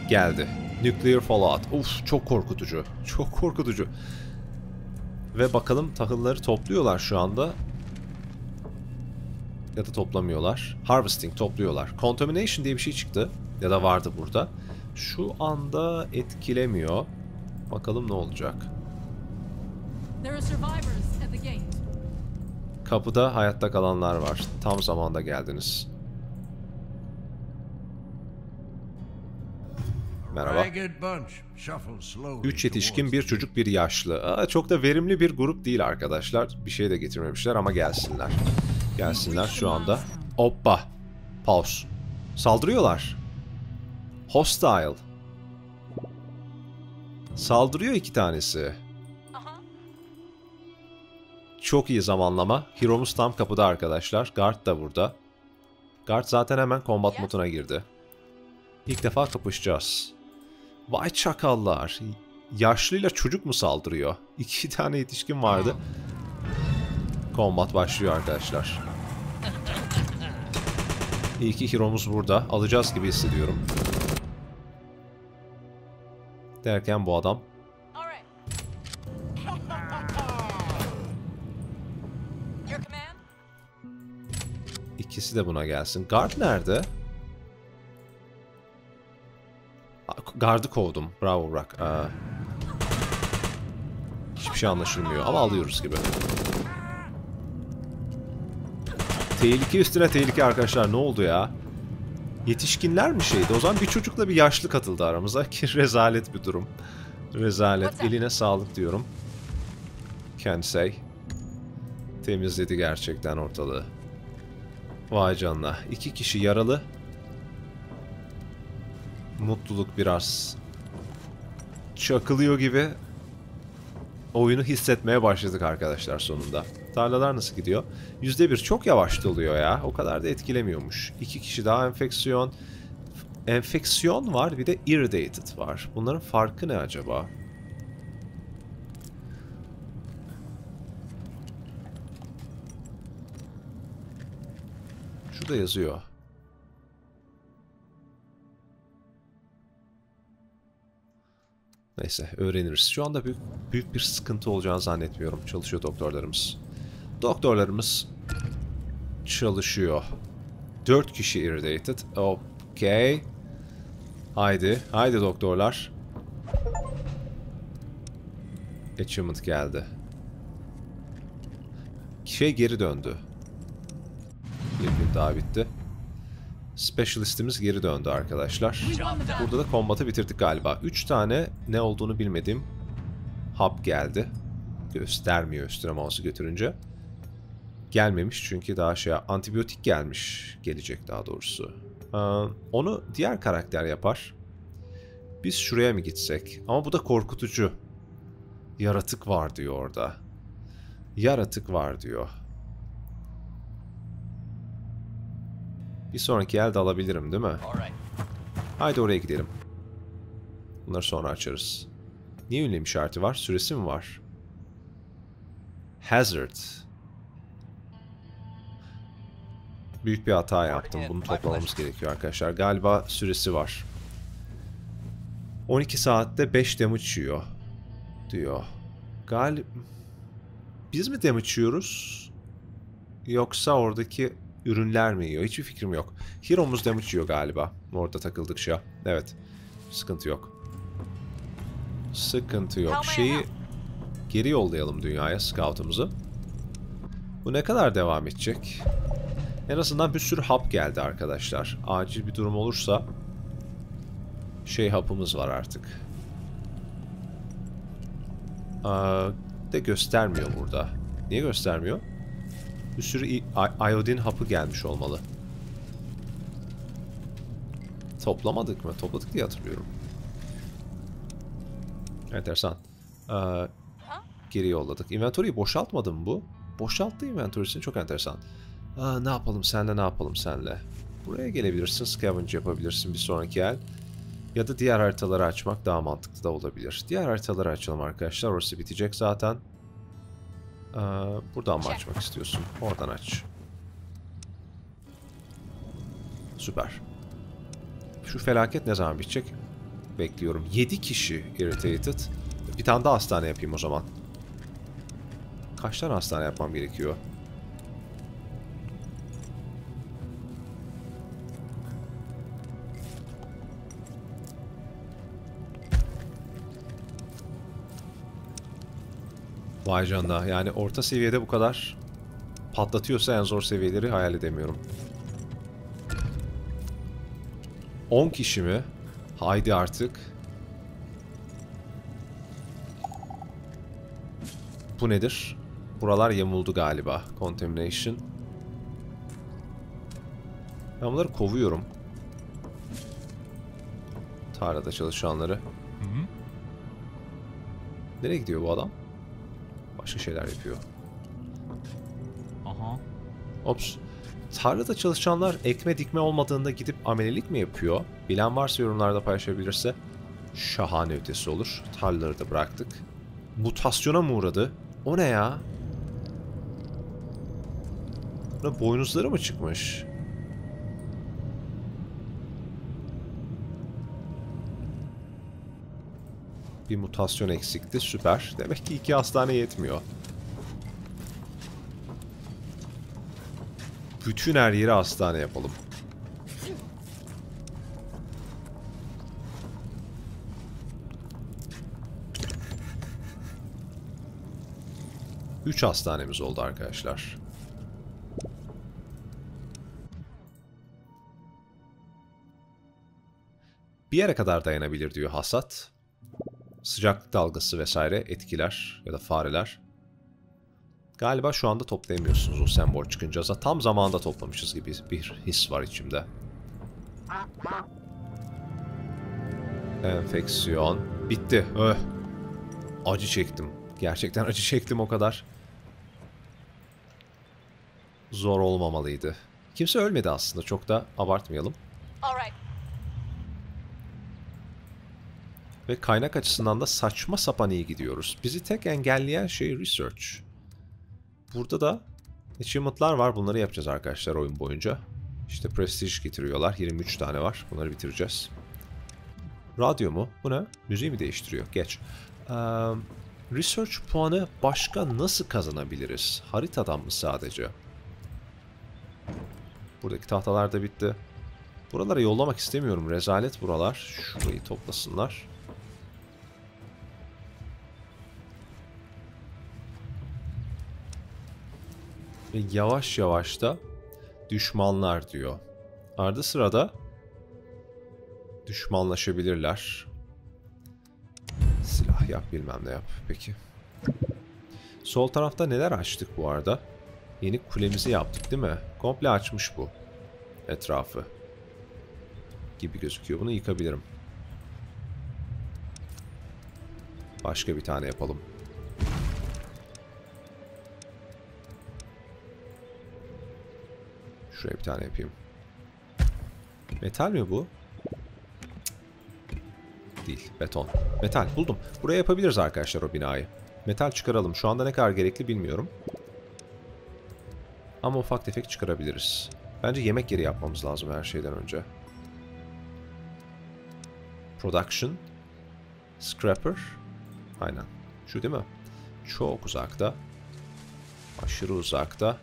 Geldi. Nuclear fallout. Uf, çok korkutucu. Çok korkutucu. Ve bakalım tahılları topluyorlar şu anda. Ya da toplamıyorlar. Harvesting topluyorlar. Contamination diye bir şey çıktı. Ya da vardı burada. Şu anda etkilemiyor. Bakalım ne olacak. Kapıda hayatta kalanlar var. Tam zamanda geldiniz. Merhaba. 3 yetişkin, 1 çocuk, 1 yaşlı. Çok da verimli bir grup değil arkadaşlar. Bir şey de getirmemişler ama gelsinler. Gelsinler şu anda. Hoppa. Pause. Saldırıyorlar. Hostile. Saldırıyor 2 tanesi. Çok iyi zamanlama. Hero'muz tam kapıda arkadaşlar. Guard da burada. Guard zaten hemen combat moduna girdi. İlk defa kapışacağız. Vay çakallar. Yaşlıyla çocuk mu saldırıyor? 2 tane yetişkin vardı. Kombat başlıyor arkadaşlar. İyi ki hero'muz burada. Alacağız gibi hissediyorum. Derken bu adam. İkisi de buna gelsin. Guard nerede? Guard'ı kovdum. Bravo Burak. Hiçbir şey anlaşılmıyor ama alıyoruz gibi. Tehlike üstüne tehlike arkadaşlar. Ne oldu ya? Yetişkinler mi şeydi? O zaman bir çocukla bir yaşlı katıldı aramıza. Ki rezalet bir durum. Rezalet. Eline sağlık diyorum. Kensai temizledi gerçekten ortalığı. Vay canına. 2 kişi yaralı. Mutluluk biraz çakılıyor gibi. Oyunu hissetmeye başladık arkadaşlar sonunda. Tarlalar nasıl gidiyor? %1 çok yavaş doluyor ya. O kadar da etkilemiyormuş. 2 kişi daha enfeksiyon. Enfeksiyon var, bir de irritated var. Bunların farkı ne acaba? Şurada yazıyor. Neyse öğreniriz. Şu anda büyük bir sıkıntı olacağını zannetmiyorum. Çalışıyor doktorlarımız. Doktorlarımız çalışıyor. 4 kişi irritated. Okay. Haydi. Haydi doktorlar. Achievement geldi. Şey geri döndü. Bir gün daha bitti. Specialist'imiz geri döndü arkadaşlar. Burada da kombatı bitirdik galiba. 3 tane ne olduğunu bilmediğim hap geldi. Göstermiyor üstüne mouse'u götürünce. Gelmemiş çünkü daha şey, antibiyotik gelmiş. Gelecek daha doğrusu. Onu diğer karakter yapar. Biz şuraya mı gitsek? Ama bu da korkutucu. Yaratık var diyor orada. Yaratık var diyor. Bir sonraki elde alabilirim değil mi? Haydi oraya gidelim. Bunları sonra açarız. Niye ünlem işareti var? Süresi mi var? Hazard. Büyük bir hata yaptım. Bunu toplamamız gerekiyor arkadaşlar. Galiba süresi var. 12 saatte 5 damage yiyor. Diyor. Galiba... Biz mi damage yiyoruz? Yoksa oradaki ürünler mi yiyor? Hiçbir fikrim yok. Hero'muz damage yiyor galiba. Orada takıldıkça. Evet. Sıkıntı yok. Sıkıntı yok. Şeyi geri yollayalım dünyaya, scout'umuzu. Bu ne kadar devam edecek? En azından bir sürü hap geldi arkadaşlar. Acil bir durum olursa şey hapımız var artık. De göstermiyor burada. Niye göstermiyor? Bir sürü iodine hapı gelmiş olmalı. Toplamadık mı? Topladık diye hatırlıyorum. Enteresan. Geri yolladık. Inventory'yi boşaltmadı mı bu? Boşalttı inventory'sini. Çok enteresan. Ne yapalım senle, ne yapalım senle? Buraya gelebilirsin. Scavenge yapabilirsin bir sonraki el. Ya da diğer haritaları açmak daha mantıklı da olabilir. Diğer haritaları açalım arkadaşlar. Orası bitecek zaten. Buradan mı açmak istiyorsun? Oradan aç. Süper. Şu felaket ne zaman bitecek? Bekliyorum. 7 kişi irritated. Bir tane daha hastane yapayım o zaman. Kaç tane hastane yapmam gerekiyor? Vay canına, yani orta seviyede bu kadar patlatıyorsa en zor seviyeleri hayal edemiyorum. 10 kişi mi? Haydi artık. Bu nedir? Buralar yamuldu galiba. Contamination. Ben bunları kovuyorum. Tarlada çalışanları. Nereye gidiyor bu adam? Başka şeyler yapıyor. Aha. Ops. Tarlada çalışanlar ekme dikme olmadığında gidip amelelik mi yapıyor? Bilen varsa yorumlarda paylaşabilirse şahane ötesi olur. Tarlaları da bıraktık. Mutasyona mı uğradı? O ne ya? Buna boynuzları mı çıkmış? Bir mutasyon eksikti. Süper. Demek ki 2 hastane yetmiyor. Bütün her yeri hastane yapalım. Üç hastanemiz oldu arkadaşlar. Bir yere kadar dayanabilir diyor hasat. Sıcaklık dalgası vesaire etkiler ya da fareler. Galiba şu anda toplayamıyorsunuz o sembol çıkınca. Tam zamanda toplamışız gibi bir his var içimde. Enfeksiyon. Bitti. Acı çektim. Gerçekten acı çektim o kadar. Zor olmamalıydı. Kimse ölmedi aslında. Çok da abartmayalım. Ve kaynak açısından da saçma sapan iyi gidiyoruz. Bizi tek engelleyen şey research. Burada da achievement'lar var. Bunları yapacağız arkadaşlar oyun boyunca. İşte prestige getiriyorlar. 23 tane var. Bunları bitireceğiz. Radyo mu? Bu ne? Müziği mi değiştiriyor? Geç. Research puanı başka nasıl kazanabiliriz? Haritadan mı sadece? Buradaki tahtalar da bitti. Buralara yollamak istemiyorum. Rezalet buralar. Şurayı toplasınlar. Ve yavaş yavaş da düşmanlar diyor. Ardı sırada düşmanlaşabilirler. Silah yap bilmem ne yap. Peki. Sol tarafta neler açtık bu arada? Yeni kulemizi yaptık değil mi? Komple açmış bu. Etrafı. Gibi gözüküyor. Bunu yıkabilirim. Başka bir tane yapalım. Şuraya bir tane yapayım. Metal mi bu? Değil. Beton. Metal. Buldum. Buraya yapabiliriz arkadaşlar o binayı. Metal çıkaralım. Şu anda ne kadar gerekli bilmiyorum. Ama ufak tefek çıkarabiliriz. Bence yemek yeri yapmamız lazım her şeyden önce. Production. Scrapper. Aynen. Şu değil mi? Çok uzakta. Aşırı uzakta.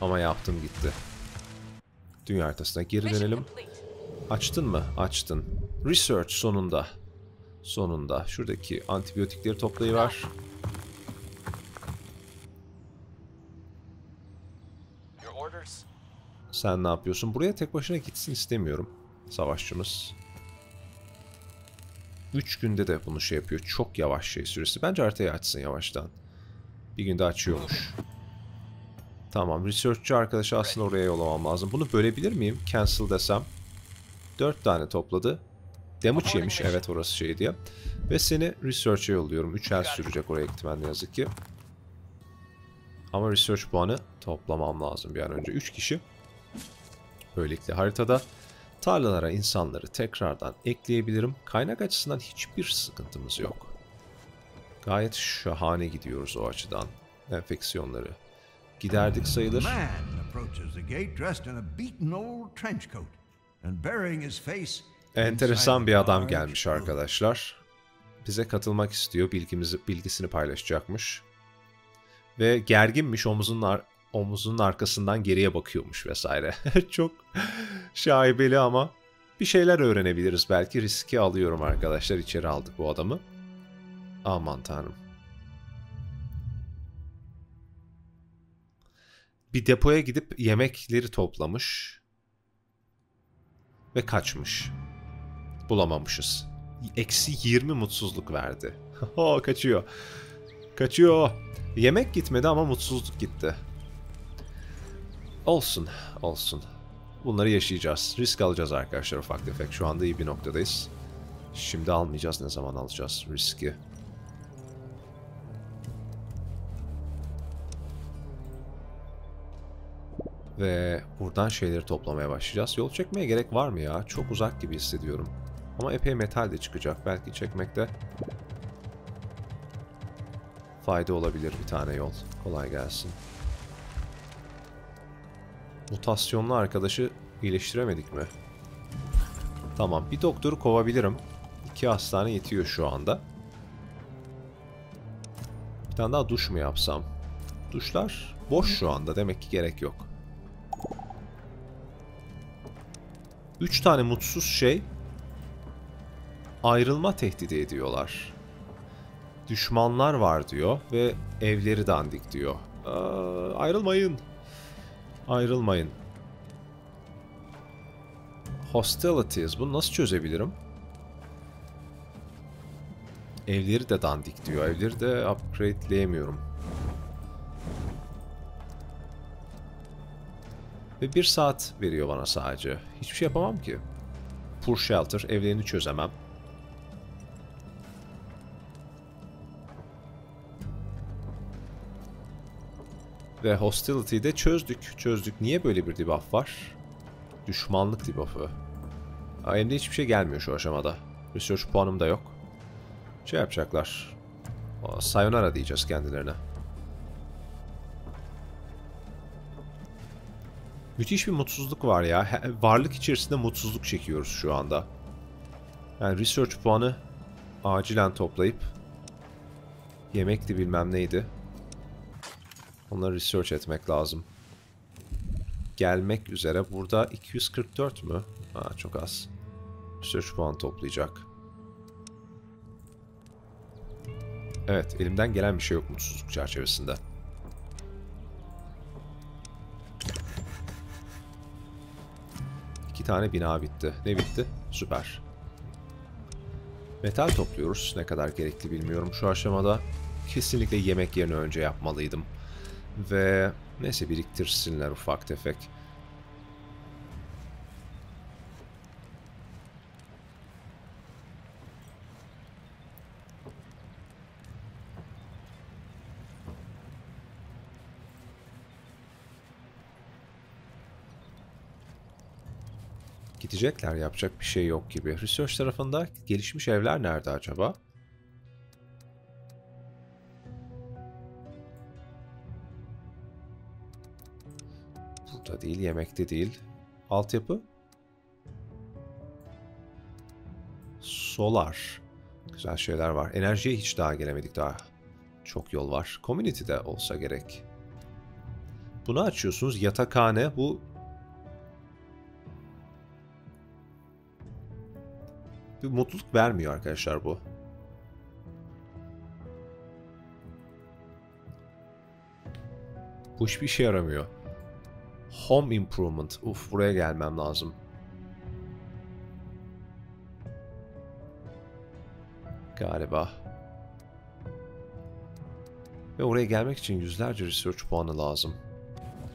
Ama yaptım gitti. Dünya haritasına geri dönelim. Açtın mı? Açtın. Research sonunda. Sonunda. Şuradaki antibiyotikleri toplayıver. Sen ne yapıyorsun? Buraya tek başına gitsin istemiyorum. Savaşçımız. 3 günde de bunu şey yapıyor. Çok yavaş şey süresi. Bence haritayı açsın yavaştan. Bir günde açıyormuş. Tamam. Researchçı arkadaşı aslında oraya yollamam lazım. Bunu bölebilir miyim? Cancel desem. 4 tane topladı. Damage yemiş. Evet orası şey diye. Ve seni research'a yolluyorum. 3 el sürecek oraya gitmen ne yazık ki. Ama research puanı toplamam lazım bir an önce. 3 kişi. Böylelikle haritada tarlalara insanları tekrardan ekleyebilirim. Kaynak açısından hiçbir sıkıntımız yok. Gayet şahane gidiyoruz o açıdan. Enfeksiyonları giderdik sayılır. Enteresan bir adam gelmiş arkadaşlar. Bize katılmak istiyor. Bilgisini paylaşacakmış. Ve gerginmiş, omuzunun arkasından geriye bakıyormuş vesaire. Çok şaibeli ama bir şeyler öğrenebiliriz. Belki riski alıyorum arkadaşlar. İçeri aldık bu adamı. Aman tanrım. Bir depoya gidip yemekleri toplamış. Ve kaçmış. Bulamamışız. Eksi 20 mutsuzluk verdi. Kaçıyor. Kaçıyor. Yemek gitmedi ama mutsuzluk gitti. Olsun, olsun. Bunları yaşayacağız. Risk alacağız arkadaşlar ufak tefek. Şu anda iyi bir noktadayız. Şimdi almayacağız. Ne zaman alacağız riski? Ve buradan şeyleri toplamaya başlayacağız. Yol çekmeye gerek var mı ya? Çok uzak gibi hissediyorum. Ama epey metal de çıkacak. Belki çekmekte fayda olabilir bir tane yol. Kolay gelsin. Mutasyonlu arkadaşı iyileştiremedik mi? Tamam. Bir doktoru kovabilirim. 2 hastane yetiyor şu anda. Bir tane daha duş mu yapsam? Duşlar boş şu anda. Demek ki gerek yok. 3 tane mutsuz şey ayrılma tehdidi ediyorlar. Düşmanlar var diyor ve evleri dandik diyor. Ayrılmayın. Ayrılmayın. Hostilities. Bunu nasıl çözebilirim? Evleri de dandik diyor. Evleri de upgradeleyemiyorum. Ve 1 saat veriyor bana sadece. Hiçbir şey yapamam ki. Poor Shelter. Evlerini çözemem. Ve Hostility'yi de çözdük. Çözdük. Niye böyle bir debuff var? Düşmanlık debuff'ı. Hem de hiçbir şey gelmiyor şu aşamada. Research puanım da yok. Şey yapacaklar. Sayonara diyeceğiz kendilerine. Müthiş bir mutsuzluk var ya. Varlık içerisinde mutsuzluk çekiyoruz şu anda. Yani research puanı acilen toplayıp yemekti bilmem neydi. Onları research etmek lazım. Gelmek üzere. Burada 244 mü? Ha, çok az. Research puan toplayacak. Evet, elimden gelen bir şey yok mutsuzluk çerçevesinde. İki tane bina bitti. Ne bitti? Süper. Metal topluyoruz. Ne kadar gerekli bilmiyorum. Şu aşamada kesinlikle yemek yerine önce yapmalıydım. Ve neyse biriktirsinler ufak tefek. Gidecekler, yapacak bir şey yok gibi. Research tarafında gelişmiş evler nerede acaba? Burada değil, yemekte değil. Altyapı? Solar. Güzel şeyler var. Enerjiye hiç daha gelemedik daha. Çok yol var. Community'de olsa gerek. Bunu açıyorsunuz. Yatakhane. Bu bir mutluluk vermiyor arkadaşlar bu. Bu hiçbir işe yaramıyor. Home Improvement. Uf, buraya gelmem lazım. Galiba. Ve oraya gelmek için yüzlerce research puanı lazım.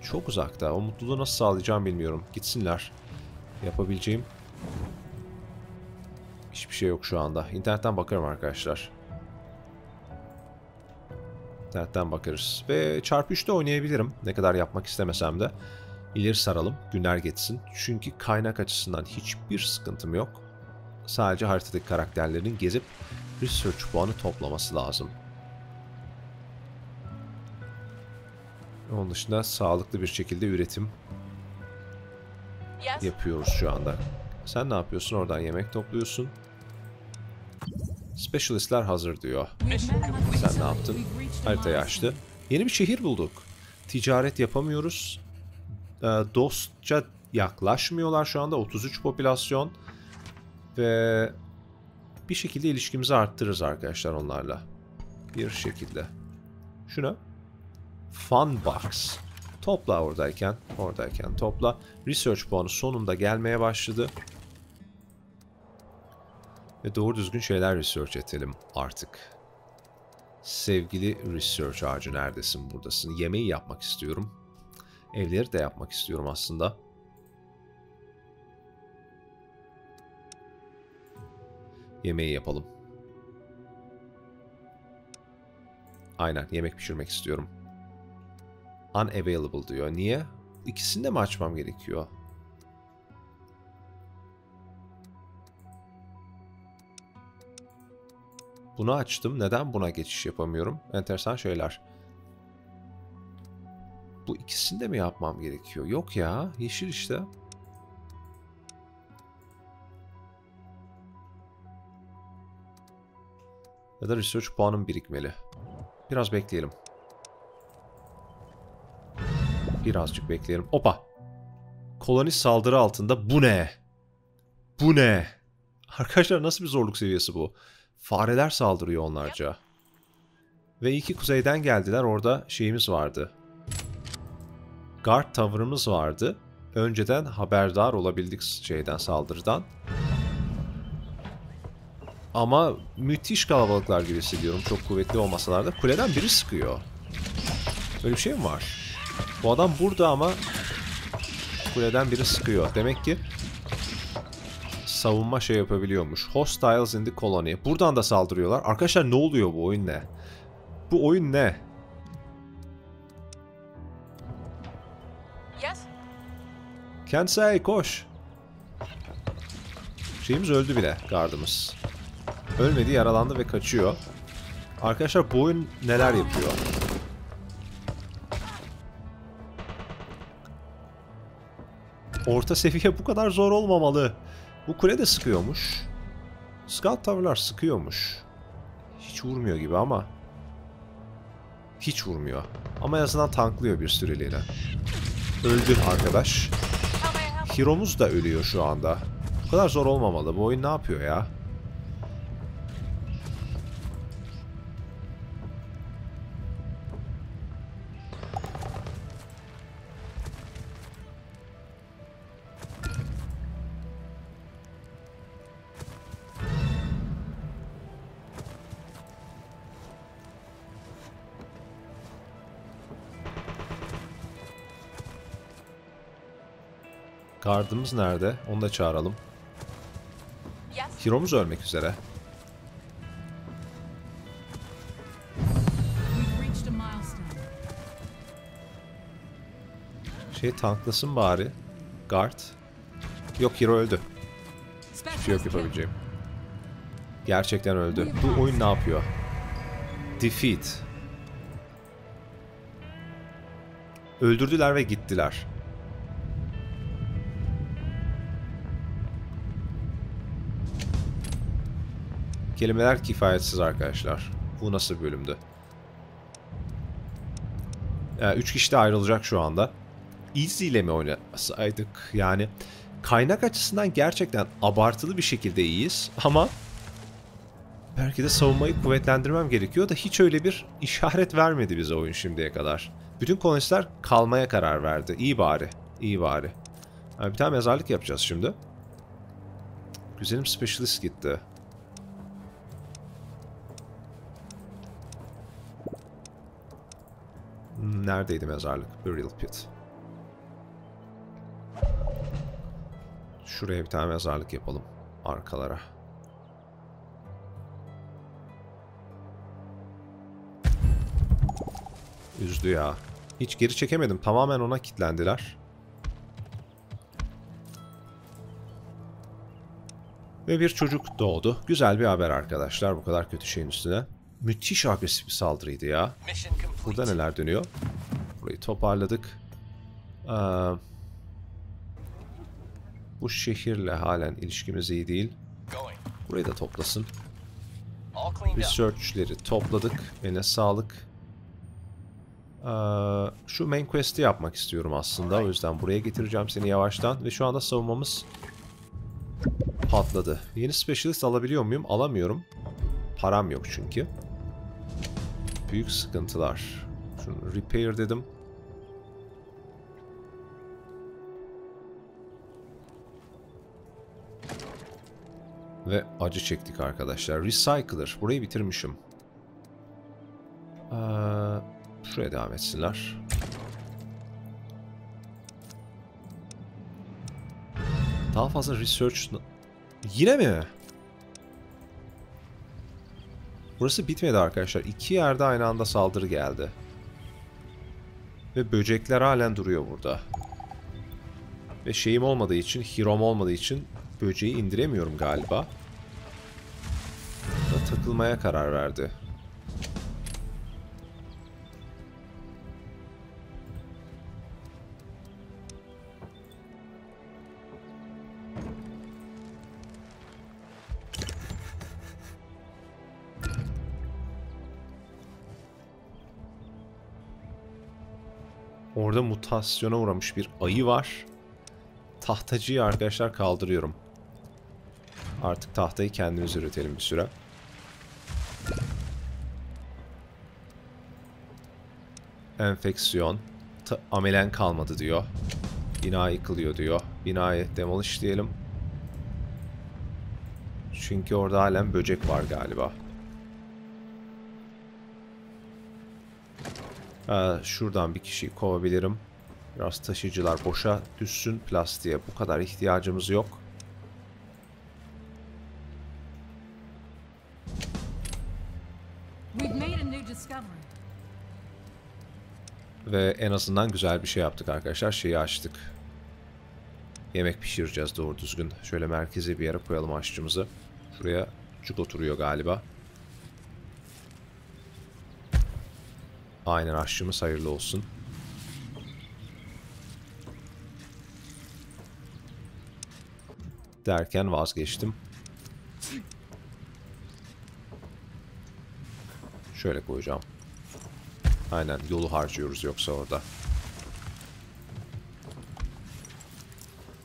Çok uzakta. O mutluluğu nasıl sağlayacağım bilmiyorum. Gitsinler. Yapabileceğim hiçbir şey yok şu anda. İnternetten bakarım arkadaşlar. İnternetten bakarız. Ve çarpı 3'te oynayabilirim. Ne kadar yapmak istemesem de. İleri saralım. Günler geçsin. Çünkü kaynak açısından hiçbir sıkıntım yok. Sadece haritadaki karakterlerin gezip research puanı toplaması lazım. Onun dışında sağlıklı bir şekilde üretim yapıyoruz şu anda. Sen ne yapıyorsun? Oradan yemek topluyorsun. Specialistler hazır diyor. Sen ne yaptın? Haritayı açtı. Yeni bir şehir bulduk. Ticaret yapamıyoruz. Dostça yaklaşmıyorlar şu anda. 33 popülasyon. Ve bir şekilde ilişkimizi arttırırız arkadaşlar onlarla. Bir şekilde. Şuna. Fun box. Topla oradayken. Oradayken topla. Research puanı sonunda gelmeye başladı. Ve doğru düzgün şeyler research edelim artık. Sevgili research ağacı, neredesin, buradasın? Yemeği yapmak istiyorum. Evleri de yapmak istiyorum aslında. Yemeği yapalım. Aynen, yemek pişirmek istiyorum. Unavailable diyor. Niye? İkisini de mi açmam gerekiyor? Bunu açtım. Neden buna geçiş yapamıyorum? Enteresan şeyler. Bu ikisini de mi yapmam gerekiyor? Yok ya. Yeşil işte. Ya da research puanım birikmeli. Biraz bekleyelim. Birazcık bekleyelim. Opa! Koloni saldırı altında. Bu ne? Bu ne? Arkadaşlar nasıl bir zorluk seviyesi bu? Fareler saldırıyor onlarca. Ve iyi ki kuzeyden geldiler. Orada şeyimiz vardı. Guard tower'ımız vardı. Önceden haberdar olabildik şeyden, saldırıdan. Ama müthiş kalabalıklar gibi hissediyorum. Çok kuvvetli olmasalar da. Kuleden biri sıkıyor. Öyle bir şey mi var? Bu adam burada ama kuleden biri sıkıyor. Demek ki savunma şey yapabiliyormuş. Hostiles in the colony. Buradan da saldırıyorlar. Arkadaşlar ne oluyor, bu oyun ne? Bu oyun ne? Yes. Kensai koş. Şeyimiz öldü bile, gardımız. Ölmedi, yaralandı ve kaçıyor. Arkadaşlar bu oyun neler yapıyor? Orta seviye bu kadar zor olmamalı. Bu kule de sıkıyormuş. Scout Tower'lar sıkıyormuş. Hiç vurmuyor gibi ama. Hiç vurmuyor. Ama en azından tanklıyor bir süreliğine. Öldü arkadaş. Hero'muz da ölüyor şu anda. Bu kadar zor olmamalı. Bu oyun ne yapıyor ya? Guard'ımız nerede? Onu da çağıralım. Hero'muz ölmek üzere. Şey tanklasın bari. Guard. Yok, Hero öldü. Hiçbir şey yok yapabileceğim. Gerçekten öldü. Bu oyun ne yapıyor? Defeat. Öldürdüler ve gittiler. Kelimeler kifayetsiz arkadaşlar. Bu nasıl bölümdü? 3 kişi de ayrılacak şu anda. Easy ile mi oynasaydık? Yani kaynak açısından gerçekten abartılı bir şekilde iyiyiz. Ama belki de savunmayı kuvvetlendirmem gerekiyor da hiç öyle bir işaret vermedi bize oyun şimdiye kadar. Bütün kolonistler kalmaya karar verdi. İyi bari. İyi bari. Yani bir tane mezarlık yapacağız şimdi. Güzelim Specialist gitti. Neredeydi mezarlık? Burial Pit. Şuraya bir tane mezarlık yapalım. Arkalara. Üzdü ya. Hiç geri çekemedim. Tamamen ona kilitlendiler. Ve bir çocuk doğdu. Güzel bir haber arkadaşlar. Bu kadar kötü şeyin üstüne. Müthiş agresif bir saldırıydı ya. Burada neler dönüyor? Burayı toparladık. Bu şehirle halen ilişkimiz iyi değil. Burayı da toplasın. Research'leri topladık. Eline sağlık. Şu main quest'i yapmak istiyorum aslında. O yüzden buraya getireceğim seni yavaştan. Ve şu anda savunmamız patladı. Yeni specialist alabiliyor muyum? Alamıyorum. Param yok çünkü. Büyük sıkıntılar. Şunu repair dedim. Ve acı çektik arkadaşlar. Recycler. Burayı bitirmişim. Şuraya devam etsinler. Daha fazla research... Yine mi? Burası bitmedi arkadaşlar. 2 yerde aynı anda saldırı geldi. Ve böcekler halen duruyor burada. Ve şeyim olmadığı için, Hero'm olmadığı için böceği indiremiyorum galiba. Burada takılmaya karar verdi. Orada mutasyona uğramış bir ayı var. Tahtacıyı arkadaşlar kaldırıyorum. Artık tahtayı kendimiz üretelim bir süre. Enfeksiyon. Amelen kalmadı diyor. Bina yıkılıyor diyor. Binayı demolish diyelim. Çünkü orada halen böcek var galiba. Şuradan bir kişiyi kovabilirim. Biraz taşıyıcılar boşa düşsün. Plastiğe bu kadar ihtiyacımız yok. Ve en azından güzel bir şey yaptık arkadaşlar. Şeyi açtık. Yemek pişireceğiz doğru düzgün. Şöyle merkezi bir yere koyalım aşçımızı. Şuraya cuk oturuyor galiba. Aynen, aşçımız hayırlı olsun. Derken vazgeçtim. Şöyle koyacağım. Aynen, yolu harcıyoruz yoksa orada.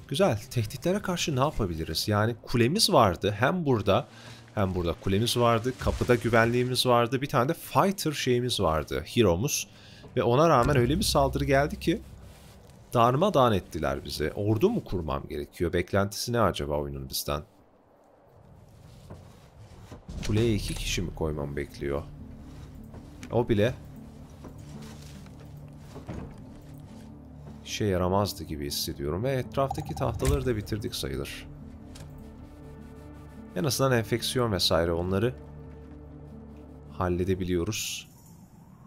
Güzel. Tehditlere karşı ne yapabiliriz? Yani kulemiz vardı. Hem burada kulemiz vardı. Kapıda güvenliğimiz vardı. Bir tane de fighter şeyimiz vardı. Hero'muz. Ve ona rağmen öyle bir saldırı geldi ki darmadağın ettiler bizi. Ordu mu kurmam gerekiyor? Beklentisi ne acaba oyunun bizden? Kuleye 2 kişi mi koymamı bekliyor? O bile işe yaramazdı gibi hissediyorum. Ve etraftaki tahtaları da bitirdik sayılır. En azından enfeksiyon vesaire onları halledebiliyoruz.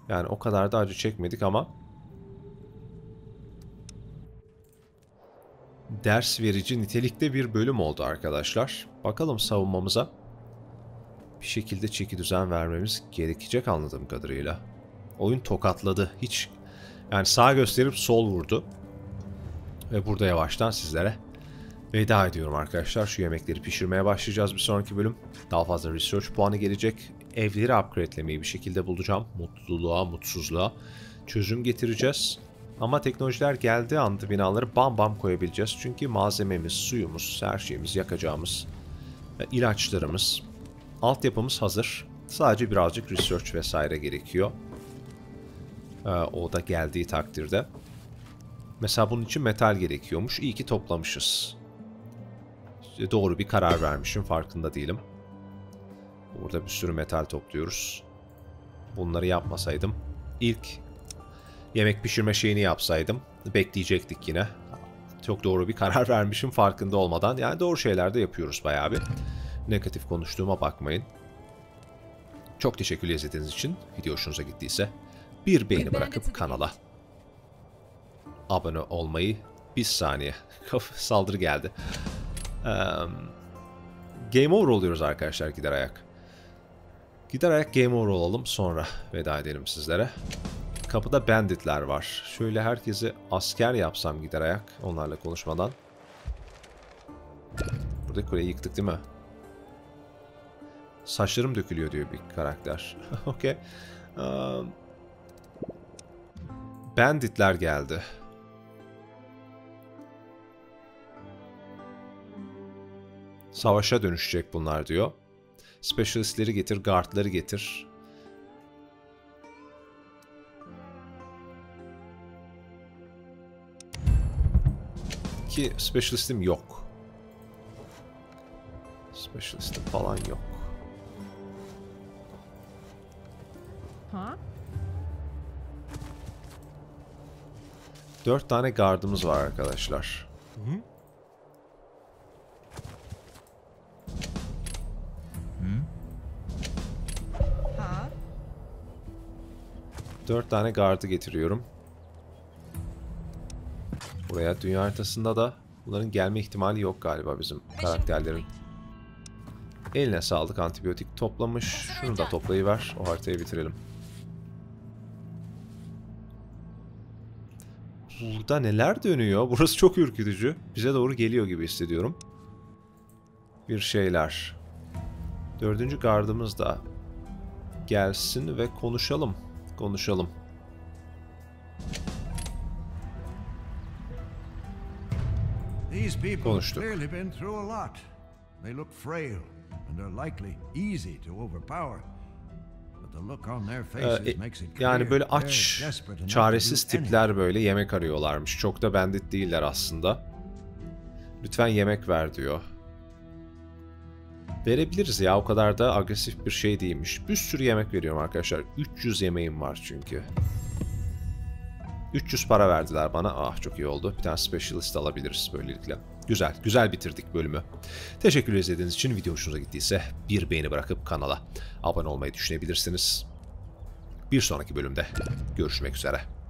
Yani o kadar da acı çekmedik ama ders verici nitelikte bir bölüm oldu arkadaşlar. Bakalım savunmamıza bir şekilde çeki düzen vermemiz gerekecek anladığım kadarıyla. Oyun tokatladı. Hiç yani sağ gösterip sol vurdu. Ve burada yavaştan sizlere veda ediyorum arkadaşlar. Şu yemekleri pişirmeye başlayacağız bir sonraki bölüm. Daha fazla research puanı gelecek. Evleri upgrade'lemeyi bir şekilde bulacağım. Mutluluğa, mutsuzluğa çözüm getireceğiz. Ama teknolojiler geldiği anda binaları bam bam koyabileceğiz. Çünkü malzememiz, suyumuz, her şeyimiz, yakacağımız, ilaçlarımız, altyapımız hazır. Sadece birazcık research vesaire gerekiyor. O da geldiği takdirde. Mesela bunun için metal gerekiyormuş. İyi ki toplamışız. İşte doğru bir karar vermişim, farkında değilim. Burada bir sürü metal topluyoruz. Bunları yapmasaydım, ilk yemek pişirme şeyini yapsaydım, bekleyecektik yine. Çok doğru bir karar vermişim farkında olmadan. Yani doğru şeyler de yapıyoruz bayağı bir. Negatif konuştuğuma bakmayın. Çok teşekkür izlediğiniz için. Video hoşunuza gittiyse bir beğeni bırakıp kanala abone olmayı... Bir saniye. Saldırı geldi. Game over oluyoruz arkadaşlar, gider ayak. Gider ayak game over olalım, sonra veda edelim sizlere. Kapıda banditler var. Şöyle herkesi asker yapsam gider ayak, onlarla konuşmadan. Burada kuleyi yıktık değil mi? Saçlarım dökülüyor diyor bir karakter. Okey. Banditler geldi. Savaşa dönüşecek bunlar diyor. Specialistleri getir, guardları getir. Ki specialistim yok. Specialistim falan yok. Ha? 4 tane guardımız var arkadaşlar. Hı? Ha? 4 tane gardı getiriyorum. Buraya dünya haritasında da bunların gelme ihtimali yok galiba bizim karakterlerin. Eline sağlık, antibiyotik toplamış. Şunu da toplayıver, o haritayı bitirelim. Burada neler dönüyor? Burası çok ürkütücü. Bize doğru geliyor gibi hissediyorum. Bir şeyler. 4. gardımız da gelsin ve konuşalım. Konuşalım. Konuştuk. Yani böyle aç, çaresiz tipler böyle yemek arıyorlarmış. Çok da bandit değiller aslında. Lütfen yemek ver diyor. Verebiliriz ya, o kadar da agresif bir şey değilmiş. Bir sürü yemek veriyorum arkadaşlar. 300 yemeğim var çünkü. 300 para verdiler bana. Ah, çok iyi oldu. Bir tane specialist alabiliriz böylelikle. Güzel, güzel bitirdik bölümü. Teşekkür izlediğiniz için. Video hoşunuza gittiyse bir beğeni bırakıp kanala abone olmayı düşünebilirsiniz. Bir sonraki bölümde görüşmek üzere.